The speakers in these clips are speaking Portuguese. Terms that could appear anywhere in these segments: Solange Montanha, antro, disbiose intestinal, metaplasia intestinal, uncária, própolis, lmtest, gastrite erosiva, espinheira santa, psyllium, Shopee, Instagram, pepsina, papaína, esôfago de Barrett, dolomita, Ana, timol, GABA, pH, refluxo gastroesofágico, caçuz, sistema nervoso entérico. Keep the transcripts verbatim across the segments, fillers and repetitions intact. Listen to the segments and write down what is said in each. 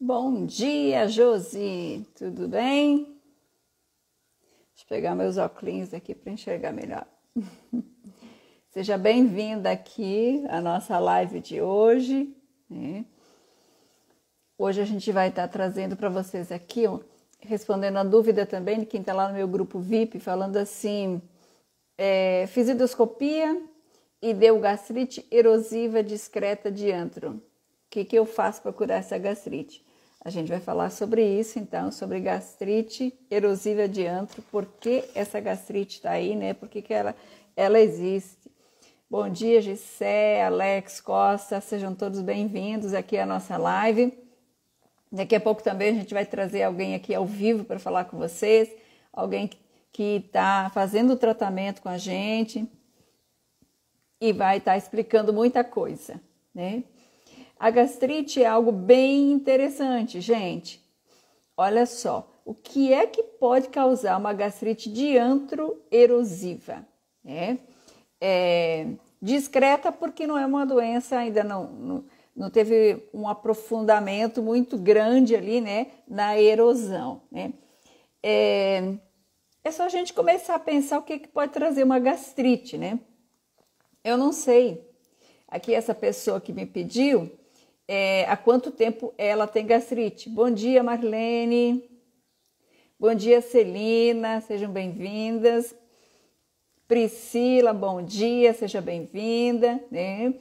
Bom dia, Josi! Tudo bem? Deixa eu pegar meus óculos aqui para enxergar melhor. Seja bem-vinda aqui à nossa live de hoje. Né? Hoje a gente vai estar trazendo para vocês aqui, ó, respondendo a dúvida também de quem está lá no meu grupo V I P, falando assim, é, fiz endoscopia e deu gastrite erosiva discreta de antro. O que, que eu faço para curar essa gastrite? A gente vai falar sobre isso, então, sobre gastrite erosiva de antro, por que essa gastrite está aí, né? Por que, que ela, ela existe? Bom dia, Gissé, Alex, Costa, sejam todos bem-vindos aqui à nossa live. Daqui a pouco também a gente vai trazer alguém aqui ao vivo para falar com vocês, alguém que está fazendo o tratamento com a gente e vai estar tá explicando muita coisa, né? A gastrite é algo bem interessante, gente. Olha só, o que é que pode causar uma gastrite de antro erosiva? Né? É discreta porque não é uma doença, ainda não, não, não teve um aprofundamento muito grande ali, né, na erosão. Né? É, é só a gente começar a pensar o que é que pode trazer uma gastrite, né? Eu não sei. Aqui essa pessoa que me pediu... É, há quanto tempo ela tem gastrite? Bom dia, Marlene. Bom dia, Celina. Sejam bem-vindas. Priscila, bom dia. Seja bem-vinda. Né?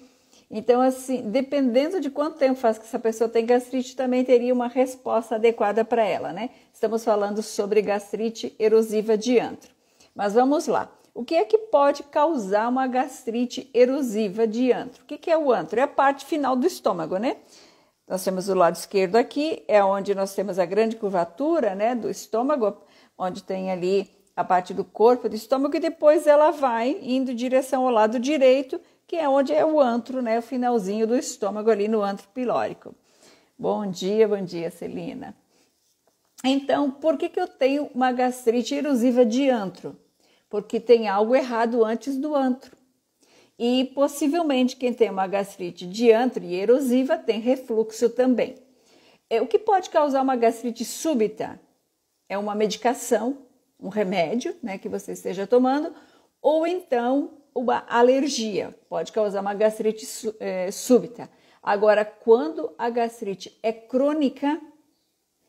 Então, assim, dependendo de quanto tempo faz que essa pessoa tem gastrite, também teria uma resposta adequada para ela, né? Estamos falando sobre gastrite erosiva de antro. Mas vamos lá. O que é que pode causar uma gastrite erosiva de antro? O que é o antro? É a parte final do estômago, né? Nós temos o lado esquerdo aqui, é onde nós temos a grande curvatura, né, do estômago, onde tem ali a parte do corpo do estômago e depois ela vai indo em direção ao lado direito, que é onde é o antro, né, o finalzinho do estômago ali no antro pilórico. Bom dia, bom dia, Celina. Então, por que que eu tenho uma gastrite erosiva de antro? Porque tem algo errado antes do antro. E possivelmente quem tem uma gastrite de antro e erosiva tem refluxo também. É, o que pode causar uma gastrite súbita? É uma medicação, um remédio, né, que você esteja tomando, ou então uma alergia, pode causar uma gastrite sú, é, súbita. Agora, quando a gastrite é crônica,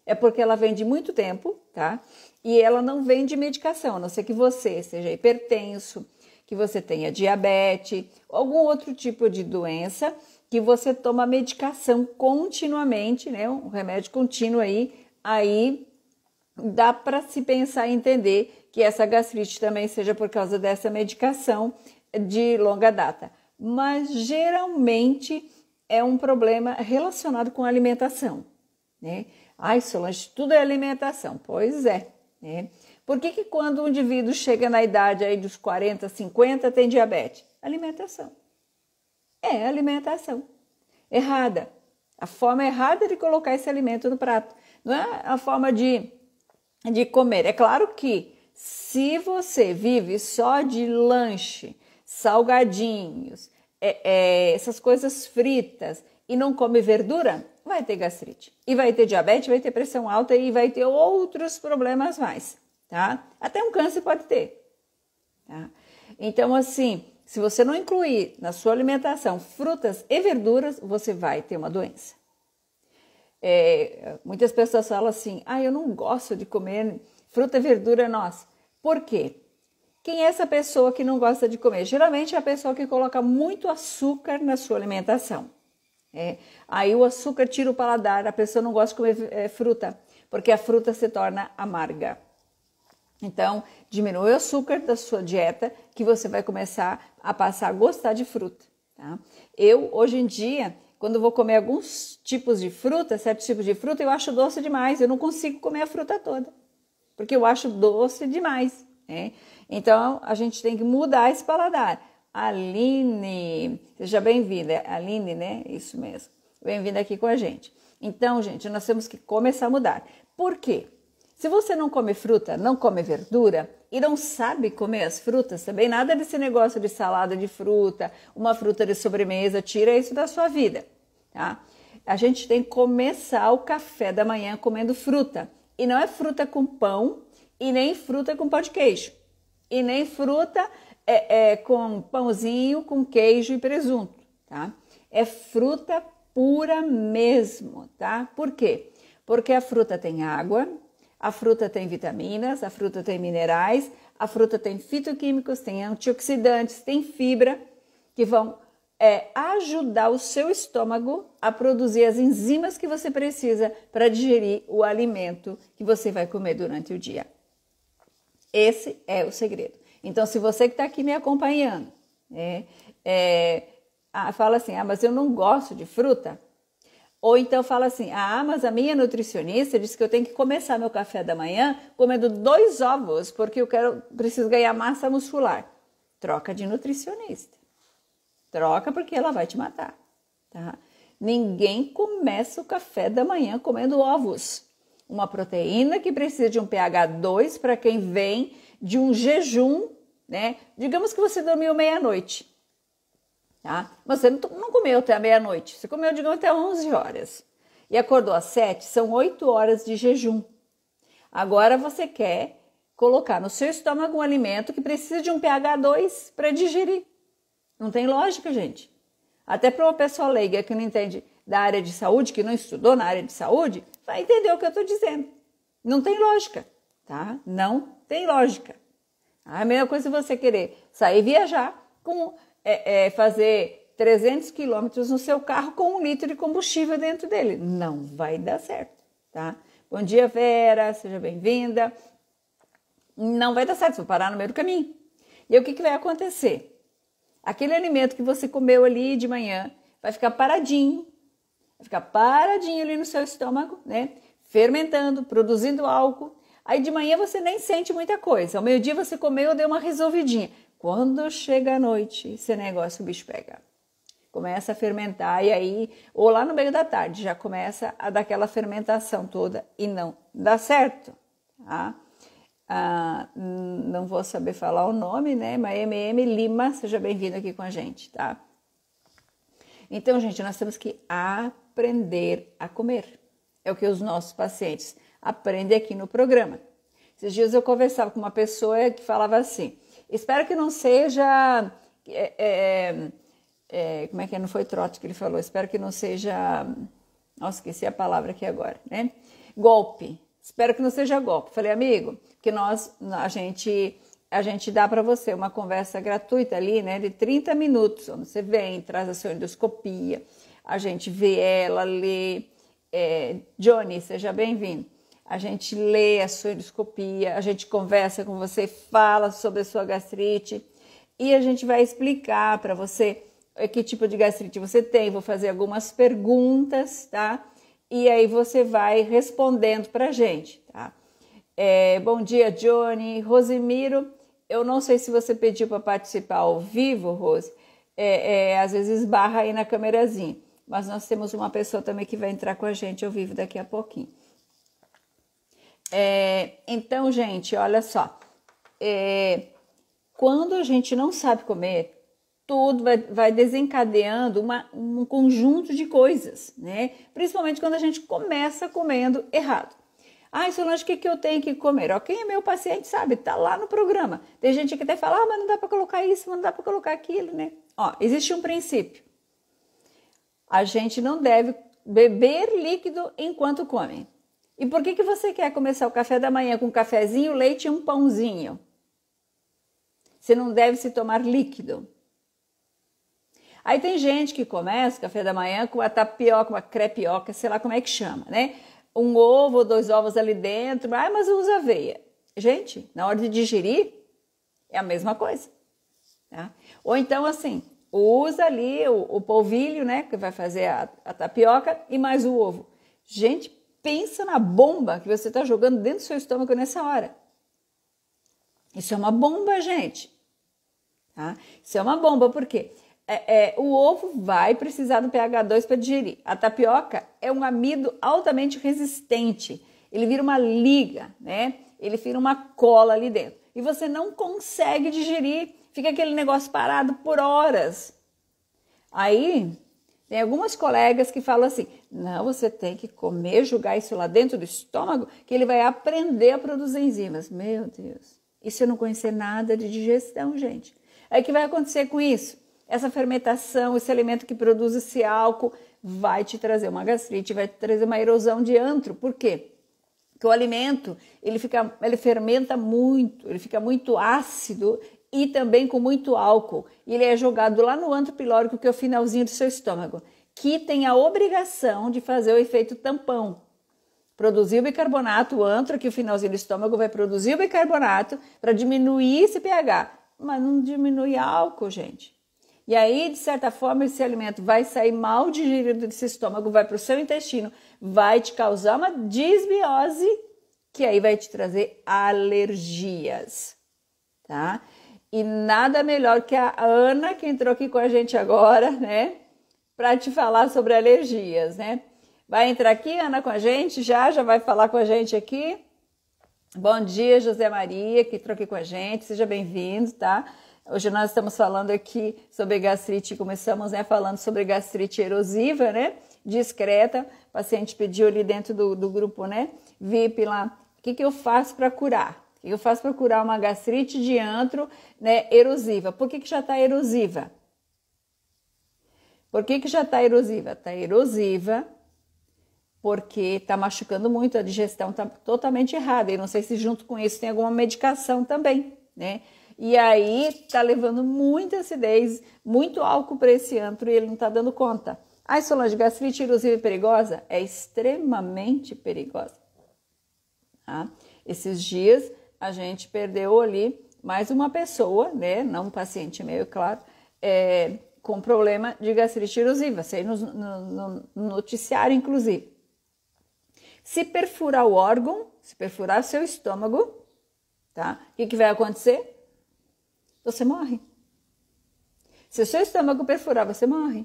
é porque ela vem de muito tempo, tá? E ela não vem de medicação, a não ser que você seja hipertenso, que você tenha diabetes, algum outro tipo de doença, que você toma medicação continuamente, né? Um remédio contínuo aí, aí dá para se pensar e entender que essa gastrite também seja por causa dessa medicação de longa data. Mas geralmente é um problema relacionado com alimentação, né? Ai, Solange, tudo é alimentação. Pois é. Né? Por que que quando um indivíduo chega na idade aí dos quarenta, cinquenta, tem diabetes? Alimentação. É alimentação. Errada. A forma errada de colocar esse alimento no prato. Não é a forma de, de comer. É claro que se você vive só de lanche, salgadinhos, é, é, essas coisas fritas e não come verdura... vai ter gastrite, e vai ter diabetes, vai ter pressão alta e vai ter outros problemas mais, tá? Até um câncer pode ter, tá? Então, assim, se você não incluir na sua alimentação frutas e verduras, você vai ter uma doença. É, muitas pessoas falam assim, ah, eu não gosto de comer fruta e verdura, nossa. Por quê? Quem é essa pessoa que não gosta de comer? Geralmente é a pessoa que coloca muito açúcar na sua alimentação. É, aí o açúcar tira o paladar, a pessoa não gosta de comer é, fruta, porque a fruta se torna amarga. Então, diminui o açúcar da sua dieta, que você vai começar a passar a gostar de fruta. Tá? Eu, hoje em dia, quando vou comer alguns tipos de fruta, certos tipos de fruta, eu acho doce demais, eu não consigo comer a fruta toda, porque eu acho doce demais. Né? Então, a gente tem que mudar esse paladar. Aline, seja bem-vinda, Aline, né? Isso mesmo, bem-vinda aqui com a gente. Então, gente, nós temos que começar a mudar. Por quê? Se você não come fruta, não come verdura e não sabe comer as frutas também, nada desse negócio de salada de fruta, uma fruta de sobremesa, tira isso da sua vida, tá? a gente tem que começar o café da manhã comendo fruta. E não é fruta com pão, e nem fruta com pão de queijo, e nem fruta é, é, com pãozinho, com queijo e presunto, tá? É fruta pura mesmo, tá? Por quê? Porque a fruta tem água, a fruta tem vitaminas, a fruta tem minerais, a fruta tem fitoquímicos, tem antioxidantes, tem fibra, que vão é, ajudar o seu estômago a produzir as enzimas que você precisa para digerir o alimento que você vai comer durante o dia. Esse é o segredo. Então, se você que está aqui me acompanhando, né, é, fala assim, ah, mas eu não gosto de fruta. Ou então fala assim, ah, mas a minha nutricionista disse que eu tenho que começar meu café da manhã comendo dois ovos, porque eu quero, preciso ganhar massa muscular. Troca de nutricionista. Troca porque ela vai te matar, tá? Ninguém começa o café da manhã comendo ovos. Uma proteína que precisa de um pH dois para quem vem de um jejum, né? Digamos que você dormiu meia-noite. Tá? Mas você não comeu até a meia-noite, você comeu, digamos, até onze horas. E acordou às sete, são oito horas de jejum. Agora você quer colocar no seu estômago um alimento que precisa de um pH dois para digerir. Não tem lógica, gente. Até para uma pessoa leiga que não entende da área de saúde, que não estudou na área de saúde, vai entender o que eu estou dizendo. Não tem lógica, tá? Não tem lógica. A mesma coisa se você querer sair viajar com... É, é fazer trezentos quilômetros no seu carro com um litro de combustível dentro dele. Não vai dar certo, tá? Bom dia, Vera, seja bem-vinda. Não vai dar certo, você vai parar no meio do caminho. E o que, que vai acontecer? Aquele alimento que você comeu ali de manhã vai ficar paradinho, vai ficar paradinho ali no seu estômago, né? Fermentando, produzindo álcool. Aí de manhã você nem sente muita coisa. Ao meio-dia você comeu, deu uma resolvidinha. Quando chega a noite, esse negócio o bicho pega. Começa a fermentar e aí, ou lá no meio da tarde, já começa a dar aquela fermentação toda e não dá certo. Tá? Ah, não vou saber falar o nome, né? Mas M M Lima, seja bem-vindo aqui com a gente, tá? Então, gente, nós temos que aprender a comer. É o que os nossos pacientes aprendem aqui no programa. Esses dias eu conversava com uma pessoa que falava assim... Espero que não seja, é, é, é, como é que é, não foi trote que ele falou, espero que não seja, nossa, esqueci a palavra aqui agora, né? Golpe, espero que não seja golpe. Falei, amigo, que nós, a gente, a gente dá para você uma conversa gratuita ali, né, de trinta minutos, onde você vem, traz a sua endoscopia, a gente vê ela, lê, é, Johnny, seja bem-vindo. A gente lê a sua endoscopia, a gente conversa com você, fala sobre a sua gastrite e a gente vai explicar para você que tipo de gastrite você tem. Vou fazer algumas perguntas, tá? E aí você vai respondendo para a gente, tá? É, bom dia, Johnny. Rosimiro, eu não sei se você pediu para participar ao vivo, Rose. É, é, às vezes barra aí na câmerazinha, mas nós temos uma pessoa também que vai entrar com a gente ao vivo daqui a pouquinho. É, então, gente, olha só, é, quando a gente não sabe comer, tudo vai, vai desencadeando uma, um conjunto de coisas, né? Principalmente quando a gente começa comendo errado. Ah, Solange, o que, que eu tenho que comer? Ó, quem é meu paciente sabe, tá lá no programa. Tem gente que até fala, ah, mas não dá para colocar isso, mas não dá para colocar aquilo, né? Ó, existe um princípio. A gente não deve beber líquido enquanto come. E por que, que você quer começar o café da manhã com um cafezinho, leite e um pãozinho? Você não deve se tomar líquido. Aí tem gente que começa o café da manhã com uma tapioca, uma crepioca, sei lá como é que chama, né? Um ovo ou dois ovos ali dentro, ah, mas usa aveia. Gente, na hora de digerir, é a mesma coisa. Tá? Ou então assim, usa ali o, o polvilho, né? Que vai fazer a, a tapioca e mais o ovo. Gente, pensa na bomba que você está jogando dentro do seu estômago nessa hora. Isso é uma bomba, gente. Tá? Isso é uma bomba, porque é, é, o ovo vai precisar do pH dois para digerir. A tapioca é um amido altamente resistente. Ele vira uma liga, né? Ele vira uma cola ali dentro. E você não consegue digerir. Fica aquele negócio parado por horas. Aí Tem algumas colegas que falam assim, não, você tem que comer, jogar isso lá dentro do estômago, que ele vai aprender a produzir enzimas. Meu Deus, e se eu não conhecer nada de digestão, gente? Aí o que vai acontecer com isso? Essa fermentação, esse alimento que produz esse álcool, vai te trazer uma gastrite, vai te trazer uma erosão de antro. Por quê? Porque o alimento, ele, fica, ele fermenta muito, ele fica muito ácido e também com muito álcool. E ele é jogado lá no antro pilórico, que é o finalzinho do seu estômago, que tem a obrigação de fazer o efeito tampão. Produzir o bicarbonato, o antro, que é o finalzinho do estômago, vai produzir o bicarbonato para diminuir esse pH. Mas não diminui álcool, gente. E aí, de certa forma, esse alimento vai sair mal digerido desse estômago, vai para o seu intestino, vai te causar uma disbiose, que aí vai te trazer alergias, tá? E nada melhor que a Ana, que entrou aqui com a gente agora, né? Para te falar sobre alergias, né? Vai entrar aqui, Ana, com a gente? Já, já vai falar com a gente aqui? Bom dia, José Maria, que entrou aqui com a gente, seja bem-vindo, tá? Hoje nós estamos falando aqui sobre gastrite, começamos né, falando sobre gastrite erosiva, né, discreta. O paciente pediu ali dentro do, do grupo, né, V I P lá, o que, que eu faço para curar? O que eu faço para curar uma gastrite de antro, né, erosiva? Por que, que já está erosiva? Por que, que já está erosiva? Está erosiva porque está machucando muito, a digestão está totalmente errada. E não sei se junto com isso tem alguma medicação também, né? E aí tá levando muita acidez, muito álcool para esse antro e ele não tá dando conta. Ai, Solange, gastrite erosiva é perigosa? É extremamente perigosa. Tá? Esses dias a gente perdeu ali mais uma pessoa, né? Não um paciente meio claro, é, com problema de gastrite erosiva. Sei no, no, no noticiário, inclusive. Se perfurar o órgão, se perfurar seu estômago, tá? O que, que vai acontecer? Você morre. Se o seu estômago perfurar, você morre.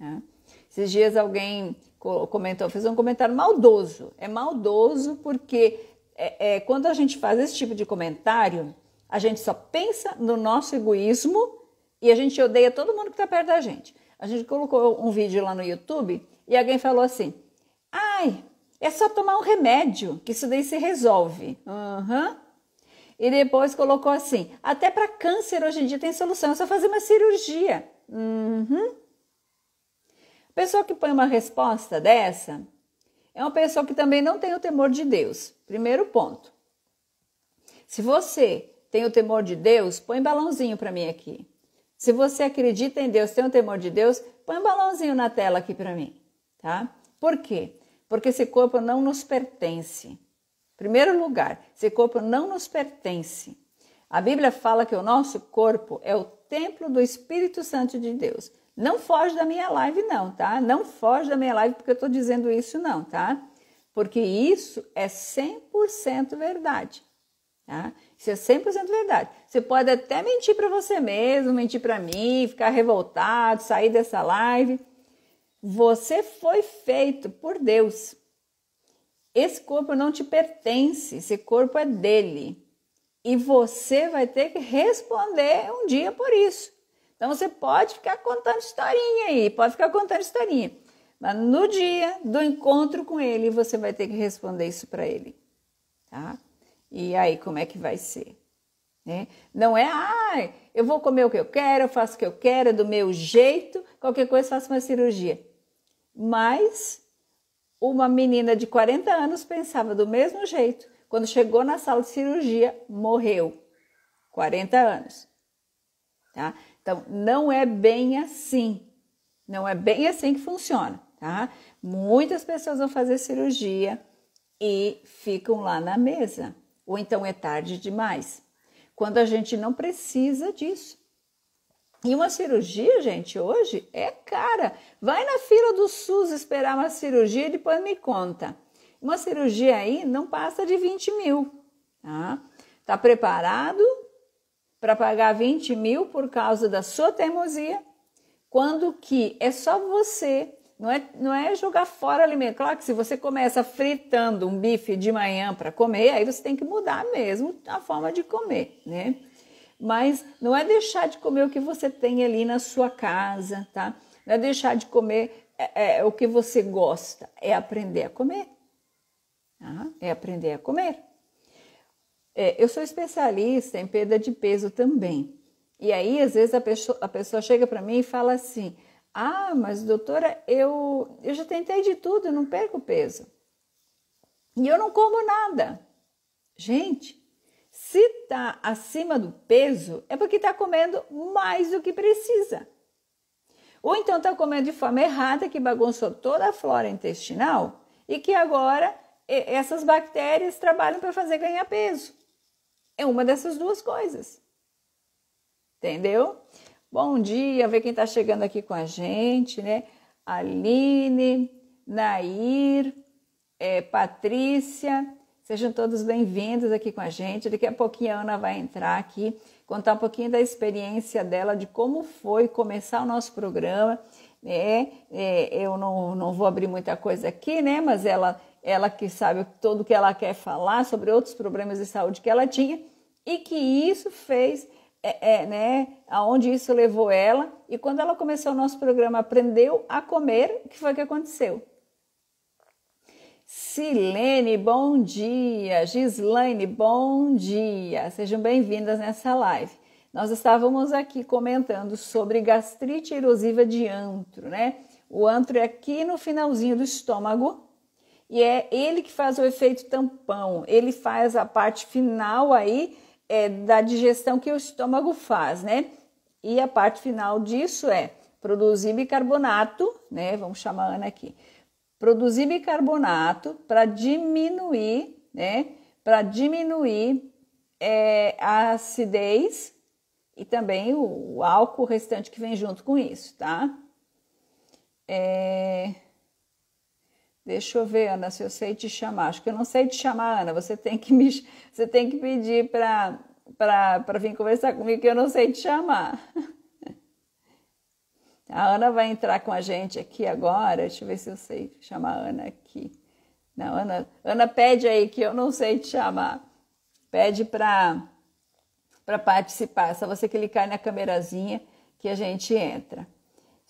É. Esses dias alguém comentou, fez um comentário maldoso. É maldoso porque é, é, quando a gente faz esse tipo de comentário, a gente só pensa no nosso egoísmo e a gente odeia todo mundo que está perto da gente. A gente colocou um vídeo lá no YouTube e alguém falou assim, ai, é só tomar um remédio que isso daí se resolve. Aham. Uhum. E depois colocou assim, até para câncer hoje em dia tem solução, é só fazer uma cirurgia. Uhum. A pessoa que põe uma resposta dessa é uma pessoa que também não tem o temor de Deus. Primeiro ponto. Se você tem o temor de Deus, põe um balãozinho para mim aqui. Se você acredita em Deus, tem o temor de Deus, põe um balãozinho na tela aqui para mim. Tá? Por quê? Porque esse corpo não nos pertence. Primeiro lugar, esse corpo não nos pertence. A Bíblia fala que o nosso corpo é o templo do Espírito Santo de Deus. Não foge da minha live não, tá? Não foge da minha live porque eu tô dizendo isso não, tá? Porque isso é cem por cento verdade, tá? Isso é cem por cento verdade. Você pode até mentir para você mesmo, mentir para mim, ficar revoltado, sair dessa live. Você foi feito por Deus. Esse corpo não te pertence, esse corpo é dele. E você vai ter que responder um dia por isso. Então você pode ficar contando historinha aí, pode ficar contando historinha. Mas no dia do encontro com ele, você vai ter que responder isso para ele. Tá? E aí, como é que vai ser? Né? Não é, ah, eu vou comer o que eu quero, eu faço o que eu quero, é do meu jeito, qualquer coisa eu faço uma cirurgia. Mas... uma menina de quarenta anos pensava do mesmo jeito. Quando chegou na sala de cirurgia, morreu. quarenta anos. Tá? Então, não é bem assim. Não é bem assim que funciona. Tá? Muitas pessoas vão fazer cirurgia e ficam lá na mesa. Ou então é tarde demais. Quando a gente não precisa disso. E uma cirurgia, gente, hoje é cara. Vai na fila do SUS esperar uma cirurgia e depois me conta. Uma cirurgia aí não passa de vinte mil. Tá, tá preparado para pagar vinte mil por causa da sua teimosia? Quando que é só você. Não é, não é jogar fora alimento. Claro que se você começa fritando um bife de manhã para comer, aí você tem que mudar mesmo a forma de comer, né? Mas não é deixar de comer o que você tem ali na sua casa, tá? Não é deixar de comer é, é, o que você gosta, é aprender a comer. Ah, é aprender a comer. É, eu sou especialista em perda de peso também. E aí, às vezes, a pessoa, a pessoa chega para mim e fala assim, ah, mas doutora, eu, eu já tentei de tudo, eu não perco peso. E eu não como nada. Gente, se está acima do peso, é porque está comendo mais do que precisa. Ou então está comendo de forma errada, que bagunçou toda a flora intestinal e que agora essas bactérias trabalham para fazer ganhar peso. É uma dessas duas coisas. Entendeu? Bom dia, ver quem está chegando aqui com a gente, né? Aline, Nair, é, Patrícia, sejam todos bem-vindos aqui com a gente. Daqui a pouquinho a Ana vai entrar aqui, contar um pouquinho da experiência dela, de como foi começar o nosso programa. É, é, eu não, não vou abrir muita coisa aqui, né? Mas ela, ela que sabe tudo que ela quer falar sobre outros problemas de saúde que ela tinha e que isso fez... É, é, né? Aonde isso levou ela, e quando ela começou o nosso programa, aprendeu a comer, o que foi que aconteceu? Silene, bom dia. Gislaine, bom dia. Sejam bem-vindas nessa live. Nós estávamos aqui comentando sobre gastrite erosiva de antro, né? O antro é aqui no finalzinho do estômago, e é ele que faz o efeito tampão, ele faz a parte final aí, É da digestão que o estômago faz, né? E a parte final disso é produzir bicarbonato, né? Vamos chamar a Ana aqui. Produzir bicarbonato para diminuir, né? Para diminuir é, a acidez e também o álcool restante que vem junto com isso, tá? É... Deixa eu ver, Ana, se eu sei te chamar. Acho que eu não sei te chamar, Ana. Você tem que, me, você tem que pedir para vir conversar comigo, que eu não sei te chamar. A Ana vai entrar com a gente aqui agora. Deixa eu ver se eu sei chamar a Ana aqui. Não, Ana, Ana pede aí, que eu não sei te chamar. Pede para participar. É só você clicar na câmerazinha que a gente entra.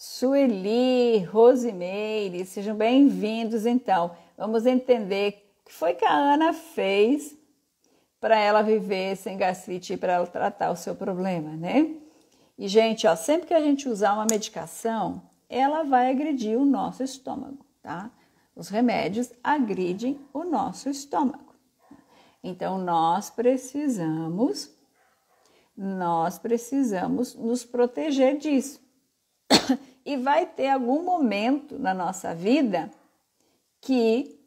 Sueli, Rosimeire, sejam bem-vindos, então. Vamos entender o que foi que a Ana fez para ela viver sem gastrite, para ela tratar o seu problema, né? E, gente, ó, sempre que a gente usar uma medicação, ela vai agredir o nosso estômago, tá? Os remédios agridem o nosso estômago. Então, nós precisamos, nós precisamos nos proteger disso. E vai ter algum momento na nossa vida que,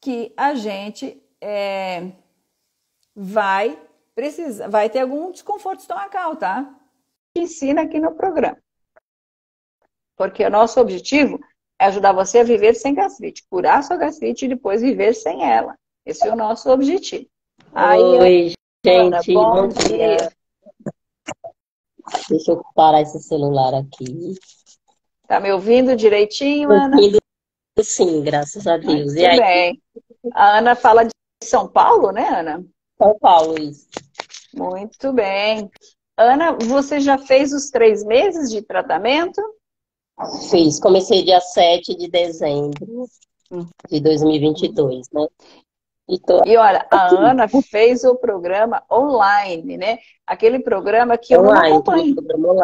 que a gente é, vai precisar, vai ter algum desconforto estomacal, tá? Ensina aqui no programa. Porque o nosso objetivo é ajudar você a viver sem gastrite, curar a sua gastrite e depois viver sem ela. Esse é o nosso objetivo. Aí, oi, Ana, gente, bom, bom dia. dia. Deixa eu parar esse celular aqui. Tá me ouvindo direitinho, Ana? Sim, graças a Deus. Muito bem. A Ana fala de São Paulo, né, Ana? São Paulo, isso. Muito bem. Ana, você já fez os três meses de tratamento? Fiz. Comecei dia sete de dezembro de dois mil e vinte e dois, né? E olha, a Ana fez o programa online, né? Aquele programa que eu não acompanho.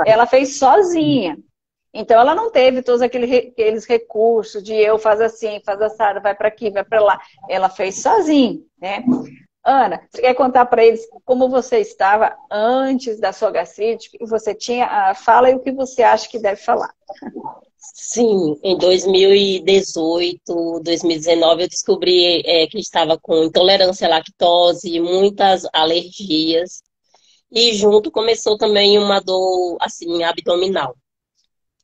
Ela fez sozinha. Então, ela não teve todos aqueles recursos de eu faz assim, faz assado, vai para aqui, vai para lá. Ela fez sozinha, né? Ana, você quer contar para eles como você estava antes da sua gastrite? O que você tinha? Fala aí o que você acha que deve falar. Sim, em dois mil e dezoito, dois mil e dezenove, eu descobri é, que estava com intolerância à lactose, muitas alergias. E junto começou também uma dor, assim, abdominal.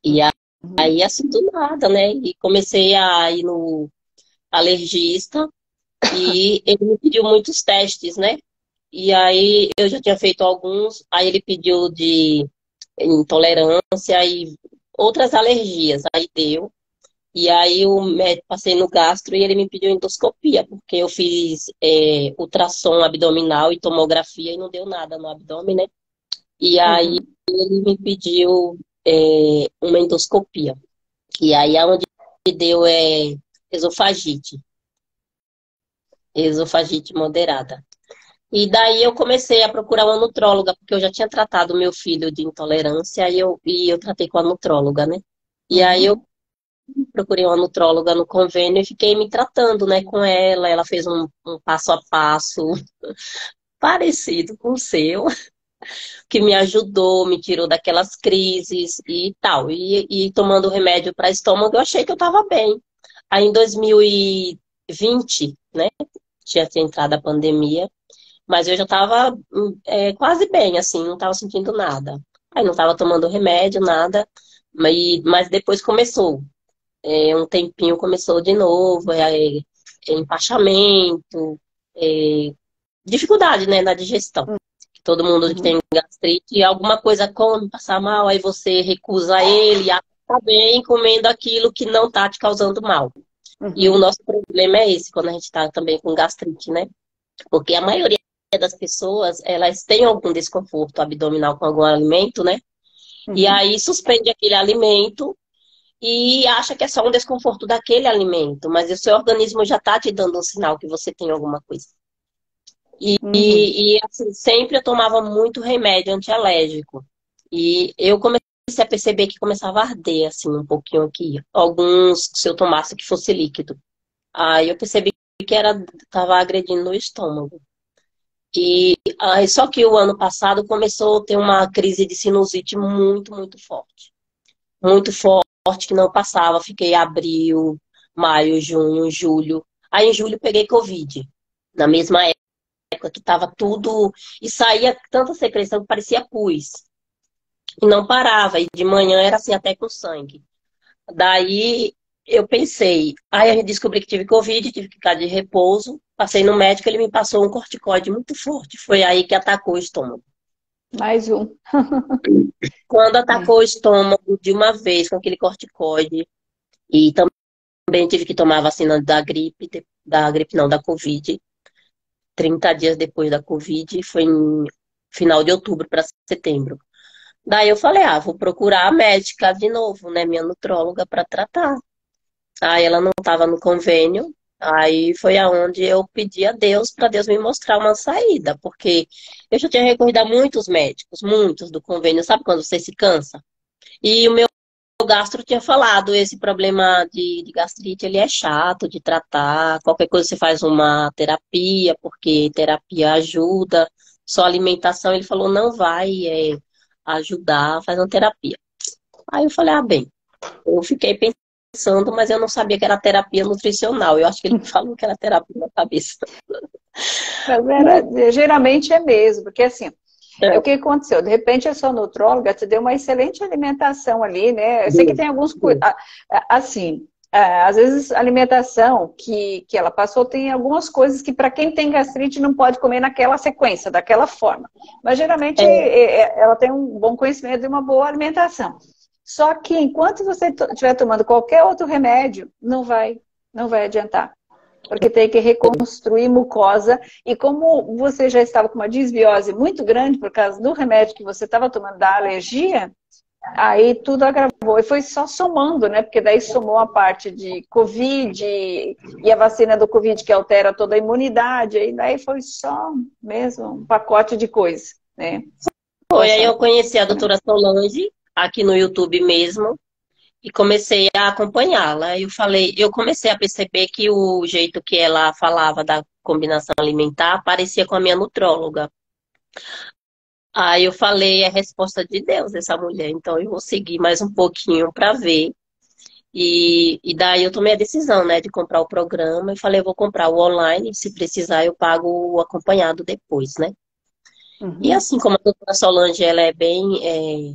E aí, aí assim, do nada, né? E comecei a ir no alergista e ele me pediu muitos testes, né? E aí eu já tinha feito alguns, aí ele pediu de intolerância e outras alergias, aí deu. E aí eu passei no gastro e ele me pediu endoscopia, porque eu fiz é, ultrassom abdominal e tomografia e não deu nada no abdômen, né? E aí ele me pediu é, uma endoscopia. E aí é onde deu é, esofagite. Esofagite moderada. E daí eu comecei a procurar uma nutróloga, porque eu já tinha tratado meu filho de intolerância e eu, e eu tratei com a nutróloga, né? E aí eu procurei uma nutróloga no convênio e fiquei me tratando, né, com ela. Ela fez um, um passo a passo parecido com o seu, que me ajudou, me tirou daquelas crises e tal. E, e tomando remédio para estômago, eu achei que eu estava bem. Aí em dois mil e vinte, né, tinha entrado a pandemia, mas eu já estava é, quase bem, assim, não estava sentindo nada. Aí não estava tomando remédio, nada, mas, mas depois começou. É, um tempinho começou de novo, é, é, empachamento, é, dificuldade, né, na digestão. Todo mundo que tem gastrite, alguma coisa come, passar mal, aí você recusa ele, acha que tá bem comendo aquilo que não tá te causando mal. Uhum. E o nosso problema é esse, quando a gente tá também com gastrite, né? Porque a maioria das pessoas, elas têm algum desconforto abdominal com algum alimento, né? Uhum. E aí suspende aquele alimento e acha que é só um desconforto daquele alimento, mas o seu organismo já tá te dando um sinal que você tem alguma coisa. E, uhum. e, e assim, sempre eu tomava muito remédio antialérgico. E eu comecei a perceber que começava a arder, assim, um pouquinho aqui. Alguns, se eu tomasse que fosse líquido. Aí eu percebi que era, tava agredindo o estômago. E aí, só que o ano passado começou a ter uma crise de sinusite muito, muito forte. Muito forte, que não passava. Fiquei abril, maio, junho, julho. Aí em julho peguei Covid. Na mesma época. Que estava tudo, e saía tanta secreção que parecia pus e não parava, e de manhã era assim até com sangue. Daí eu pensei, aí eu descobri que tive Covid, tive que ficar de repouso, passei no médico, ele me passou um corticoide muito forte, foi aí que atacou o estômago. Mais um. Quando atacou o estômago de uma vez com aquele corticoide, e também tive que tomar a vacina da gripe, da gripe não, da Covid, trinta dias depois da Covid, foi em final de outubro para setembro. Daí eu falei, ah, vou procurar a médica de novo, né, minha nutróloga, para tratar. Aí ela não estava no convênio, aí foi aonde eu pedi a Deus, para Deus me mostrar uma saída, porque eu já tinha recorrido a muitos médicos, muitos do convênio, sabe quando você se cansa? E o meu gastro tinha falado, esse problema de, de gastrite, ele é chato de tratar, qualquer coisa você faz uma terapia, porque terapia ajuda, só alimentação, ele falou, não vai é, ajudar, faz uma terapia. Aí eu falei, ah, bem, eu fiquei pensando, mas eu não sabia que era terapia nutricional, eu acho que ele falou que era terapia na cabeça. Mas era, geralmente é mesmo, porque assim, é. O que aconteceu? De repente a sua nutróloga te deu uma excelente alimentação ali, né? Eu sei que tem alguns... Assim, às vezes a alimentação que, que ela passou tem algumas coisas que para quem tem gastrite não pode comer naquela sequência, daquela forma. Mas geralmente é. Ela tem um bom conhecimento e uma boa alimentação. Só que enquanto você estiver tomando qualquer outro remédio, não vai, não vai adiantar. Porque tem que reconstruir mucosa. E como você já estava com uma disbiose muito grande por causa do remédio que você estava tomando, da alergia, aí tudo agravou. E foi só somando, né? Porque daí somou a parte de Covid e a vacina do Covid que altera toda a imunidade. E daí foi só mesmo um pacote de coisa, né? Foi, aí eu conheci a doutora Solange aqui no YouTube mesmo. E comecei a acompanhá-la. Eu falei, eu comecei a perceber que o jeito que ela falava da combinação alimentar parecia com a minha nutróloga. Aí eu falei, é resposta de Deus essa mulher. Então eu vou seguir mais um pouquinho para ver. E, e daí eu tomei a decisão, né, de comprar o programa. E falei, eu vou comprar o online. Se precisar, eu pago o acompanhado depois, né? Uhum. E assim como a doutora Solange, ela é bem, é,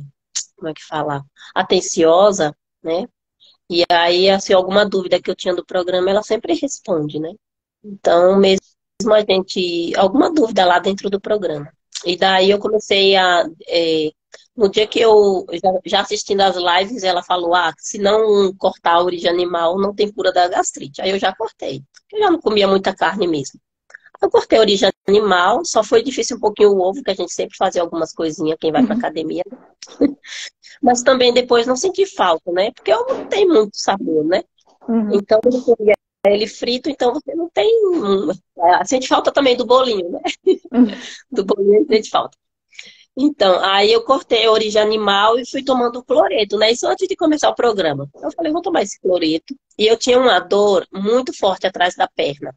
como é que fala? Atenciosa. Né? E aí, assim, alguma dúvida que eu tinha do programa, ela sempre responde, né? Então, mesmo a gente... Alguma dúvida lá dentro do programa. E daí eu comecei a... É, no dia que eu... Já, já assistindo as lives, ela falou, ah, se não cortar a origem animal, não tem cura da gastrite. Aí eu já cortei. Eu já não comia muita carne mesmo. Eu cortei a origem animal, só foi difícil um pouquinho o ovo, que a gente sempre fazia algumas coisinhas, quem vai pra academia. Mas também depois não senti falta, né? Porque ovo não tem muito sabor, né? Uhum. Então, ele frito, então você não tem... Sente falta também do bolinho, né? Uhum. Do bolinho sente falta. Então, aí eu cortei a origem animal e fui tomando o cloreto, né? Isso antes de começar o programa. Eu falei, vou tomar esse cloreto. E eu tinha uma dor muito forte atrás da perna.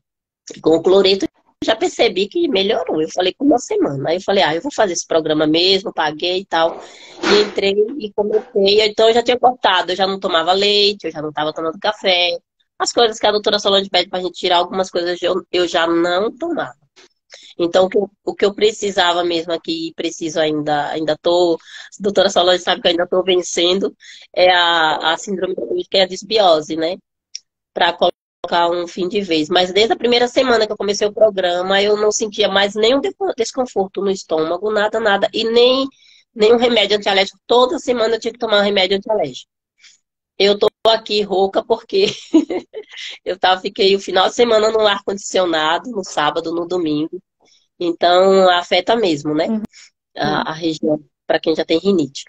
Com o cloreto, já percebi que melhorou. Eu falei com uma semana. Aí eu falei, ah, eu vou fazer esse programa mesmo, paguei e tal. E entrei e comecei. Então eu já tinha cortado, eu já não tomava leite, eu já não estava tomando café. As coisas que a doutora Solange pede pra gente tirar, algumas coisas eu, eu já não tomava. Então o que eu, o que eu precisava mesmo aqui, preciso ainda, ainda tô, a doutora Solange sabe que eu ainda tô vencendo, é a, a síndrome que é a disbiose, né? Pra colocar um fim de vez, mas desde a primeira semana que eu comecei o programa, eu não sentia mais nenhum desconforto no estômago, nada, nada, e nem nenhum remédio antialérgico. Toda semana eu tinha que tomar um remédio antialérgico. Eu tô aqui rouca porque eu tava, fiquei o final de semana no ar-condicionado, no sábado, no domingo, então afeta mesmo, né? Uhum. A, a região, para quem já tem rinite.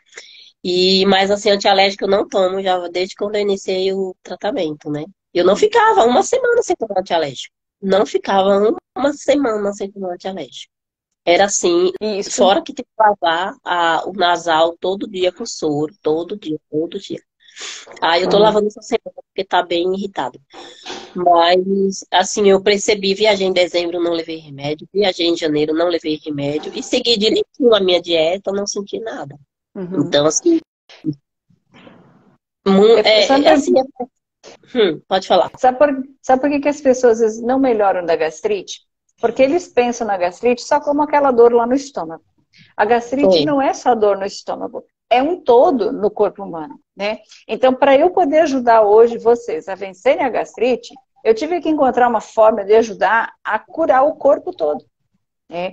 E, mas assim, antialérgico eu não tomo já desde quando eu iniciei o tratamento, né? Eu não ficava uma semana sem tomar antialérgico. Não ficava uma semana sem tomar antialérgico. Era assim, isso. Fora que tem que lavar a, o nasal todo dia com soro, todo dia, todo dia. Aí eu tô lavando essa semana porque tá bem irritado. Mas, assim, eu percebi, viajei em dezembro, não levei remédio. Viajei em janeiro, não levei remédio. E segui direitinho a minha dieta, não senti nada. Uhum. Então, assim... É, é, é assim... É... Hum, pode falar. Sabe por, sabe por que, que as pessoas às vezes não melhoram da gastrite? Porque eles pensam na gastrite só como aquela dor lá no estômago. A gastrite Oi. Não é só dor no estômago, é um todo no corpo humano, né? Então, para eu poder ajudar hoje vocês a vencerem a gastrite, eu tive que encontrar uma forma de ajudar a curar o corpo todo, né?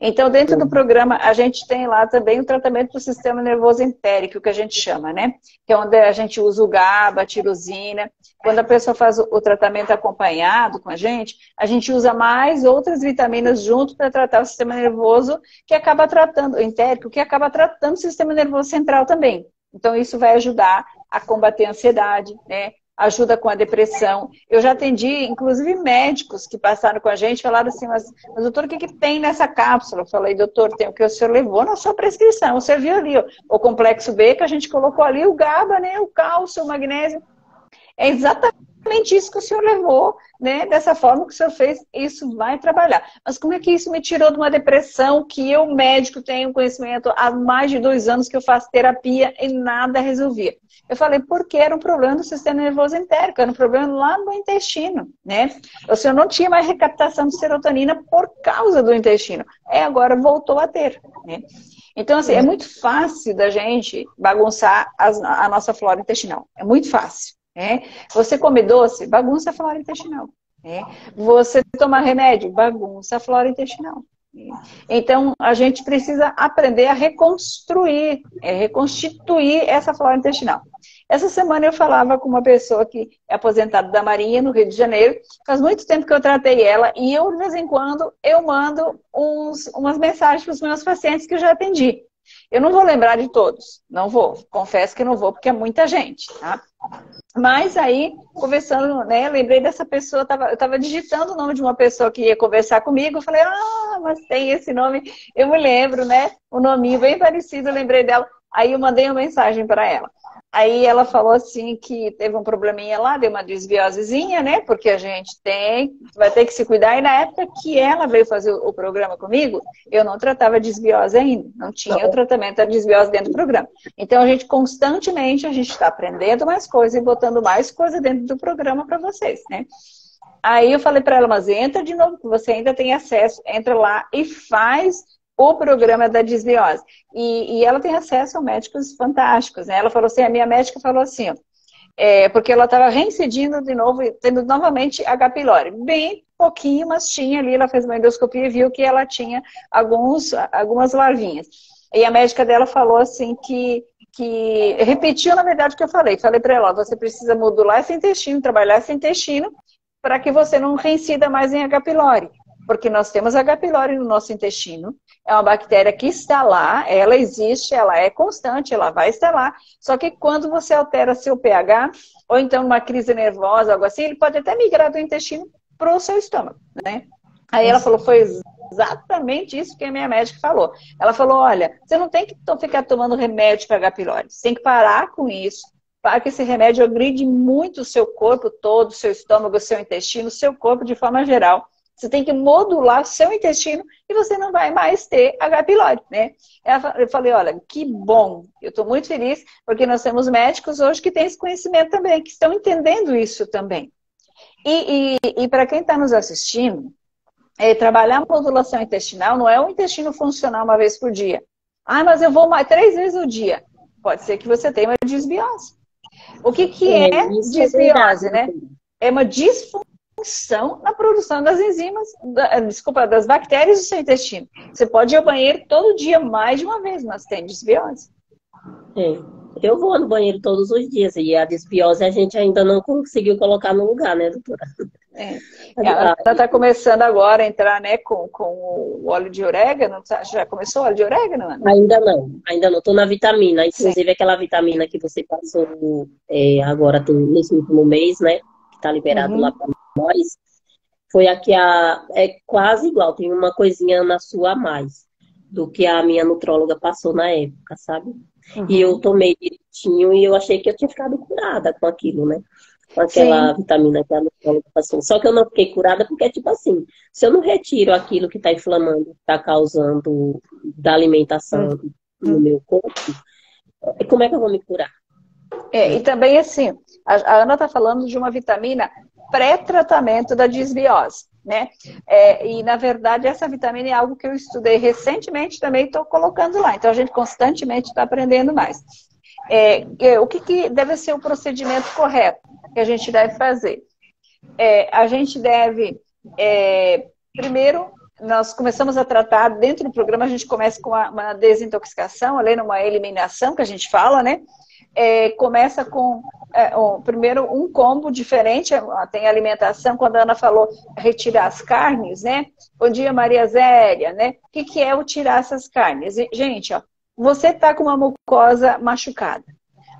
Então, dentro do programa, a gente tem lá também o tratamento do sistema nervoso entérico, que a gente chama, né? Que é onde a gente usa o GABA, a tirosina. Quando a pessoa faz o tratamento acompanhado com a gente, a gente usa mais outras vitaminas junto para tratar o sistema nervoso, que acaba tratando, o entérico, que acaba tratando o sistema nervoso central também. Então, isso vai ajudar a combater a ansiedade, né? Ajuda com a depressão. Eu já atendi, inclusive, médicos que passaram com a gente, falaram assim, mas, mas doutor, o que, que tem nessa cápsula? Eu falei, doutor, tem o que o senhor levou na sua prescrição, o senhor viu ali, ó, o complexo B que a gente colocou ali, o GABA, né, o cálcio, o magnésio. É exatamente isso que o senhor levou, né, dessa forma que o senhor fez, isso vai trabalhar. Mas como é que isso me tirou de uma depressão que eu, médico, tenho conhecimento há mais de dois anos que eu faço terapia e nada resolvia? Eu falei, porque era um problema do sistema nervoso entérico, era um problema lá no intestino, né? O senhor não tinha mais recaptação de serotonina por causa do intestino. É, agora voltou a ter, né? Então, assim, é muito fácil da gente bagunçar as, a nossa flora intestinal. É muito fácil, né? Você come doce, bagunça a flora intestinal, né? Você toma remédio, bagunça a flora intestinal. Então, a gente precisa aprender a reconstruir, é, reconstituir essa flora intestinal. Essa semana eu falava com uma pessoa que é aposentada da Marinha, no Rio de Janeiro. Faz muito tempo que eu tratei ela e eu, de vez em quando, eu mando uns, umas mensagens para os meus pacientes que eu já atendi. Eu não vou lembrar de todos, não vou. Confesso que não vou, porque é muita gente, tá? Mas aí, conversando, né, lembrei dessa pessoa, tava, eu estava digitando o nome de uma pessoa que ia conversar comigo, eu falei, ah, mas tem esse nome, eu me lembro, né, um nominho bem parecido, eu lembrei dela. Aí eu mandei uma mensagem para ela. Aí ela falou assim que teve um probleminha lá, deu uma disbiosezinha, né, porque a gente tem, vai ter que se cuidar. E na época que ela veio fazer o programa comigo, eu não tratava disbiose ainda, não tinha não. o tratamento da disbiose dentro do programa. Então a gente constantemente, a gente está aprendendo mais coisas e botando mais coisa dentro do programa para vocês, né. Aí eu falei para ela, mas entra de novo, você ainda tem acesso, entra lá e faz... o programa da disbiose. E, e ela tem acesso a médicos fantásticos, né? Ela falou assim, a minha médica falou assim, ó, é, porque ela estava reincidindo de novo, tendo novamente H. pylori. Bem pouquinho, mas tinha ali, ela fez uma endoscopia e viu que ela tinha alguns, algumas larvinhas. E a médica dela falou assim que, que repetiu na verdade o que eu falei. Falei para ela, ó, você precisa modular esse intestino, trabalhar esse intestino, para que você não reincida mais em H. pylori. porque nós temos H. pylori no nosso intestino. É uma bactéria que está lá, ela existe, ela é constante, ela vai estar lá. Só que quando você altera seu pH, ou então uma crise nervosa, algo assim, ele pode até migrar do intestino para o seu estômago, né? Aí ela falou, foi exatamente isso que a minha médica falou. Ela falou, olha, você não tem que ficar tomando remédio para H. pylori, você tem que parar com isso. Para que esse remédio agride muito o seu corpo todo, o seu estômago, o seu intestino, o seu corpo de forma geral. Você tem que modular o seu intestino e você não vai mais ter H. pylori, né? Eu falei, olha, que bom. Eu estou muito feliz porque nós temos médicos hoje que têm esse conhecimento também, que estão entendendo isso também. E, e, e para quem está nos assistindo, é, trabalhar a modulação intestinal não é o intestino funcionar uma vez por dia. Ah, mas eu vou mais três vezes o dia. Pode ser que você tenha uma disbiose. O que, que é, é disbiose, né? É uma disfunção na produção das enzimas, da, desculpa, das bactérias do seu intestino. Você pode ir ao banheiro todo dia, mais de uma vez, mas tem disbiose. É. Eu vou no banheiro todos os dias e a disbiose a gente ainda não conseguiu colocar no lugar, né, doutora? É. Ela está começando agora a entrar, né, com, com o óleo de orégano. Já começou o óleo de orégano, Ana? Ainda não, ainda não. Estou na vitamina. Inclusive, sim, aquela vitamina que você passou é, agora tem, nesse último mês, né? Que está liberado, uhum, lá para nós. Foi a que a, é quase igual. Tem uma coisinha na sua a mais do que a minha nutróloga passou na época, sabe? Uhum. E eu tomei direitinho e eu achei que eu tinha ficado curada com aquilo, né? Com aquela, sim, vitamina que a nutróloga passou. Só que eu não fiquei curada porque, tipo assim, se eu não retiro aquilo que tá inflamando, que tá causando da alimentação, uhum, no meu corpo, como é que eu vou me curar? É, e também, assim, a Ana tá falando de uma vitamina pré-tratamento da disbiose, né? É, e, na verdade, essa vitamina é algo que eu estudei recentemente também, estou colocando lá. Então, a gente constantemente está aprendendo mais. É, é, o que, que deve ser o procedimento correto que a gente deve fazer? É, a gente deve... É, primeiro, nós começamos a tratar, dentro do programa, a gente começa com uma, uma desintoxicação, além de uma eliminação, que a gente fala, né? É, começa com... É, um, primeiro, um combo diferente, tem alimentação, quando a Ana falou retirar as carnes, né? Bom dia, Maria Zélia, né? O que, que é o tirar essas carnes? E, gente, ó, você tá com uma mucosa machucada.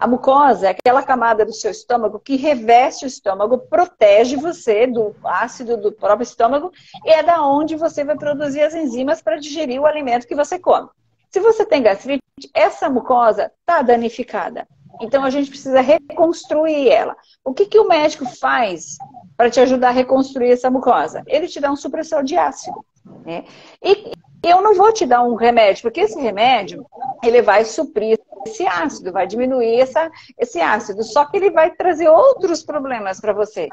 A mucosa é aquela camada do seu estômago que reveste o estômago, protege você do ácido do próprio estômago e é da onde você vai produzir as enzimas para digerir o alimento que você come. Se você tem gastrite, essa mucosa tá danificada. Então, a gente precisa reconstruir ela. O que, que o médico faz para te ajudar a reconstruir essa mucosa? Ele te dá um supressor de ácido, né? E eu não vou te dar um remédio, porque esse remédio, ele vai suprir esse ácido, vai diminuir essa, esse ácido. Só que ele vai trazer outros problemas para você.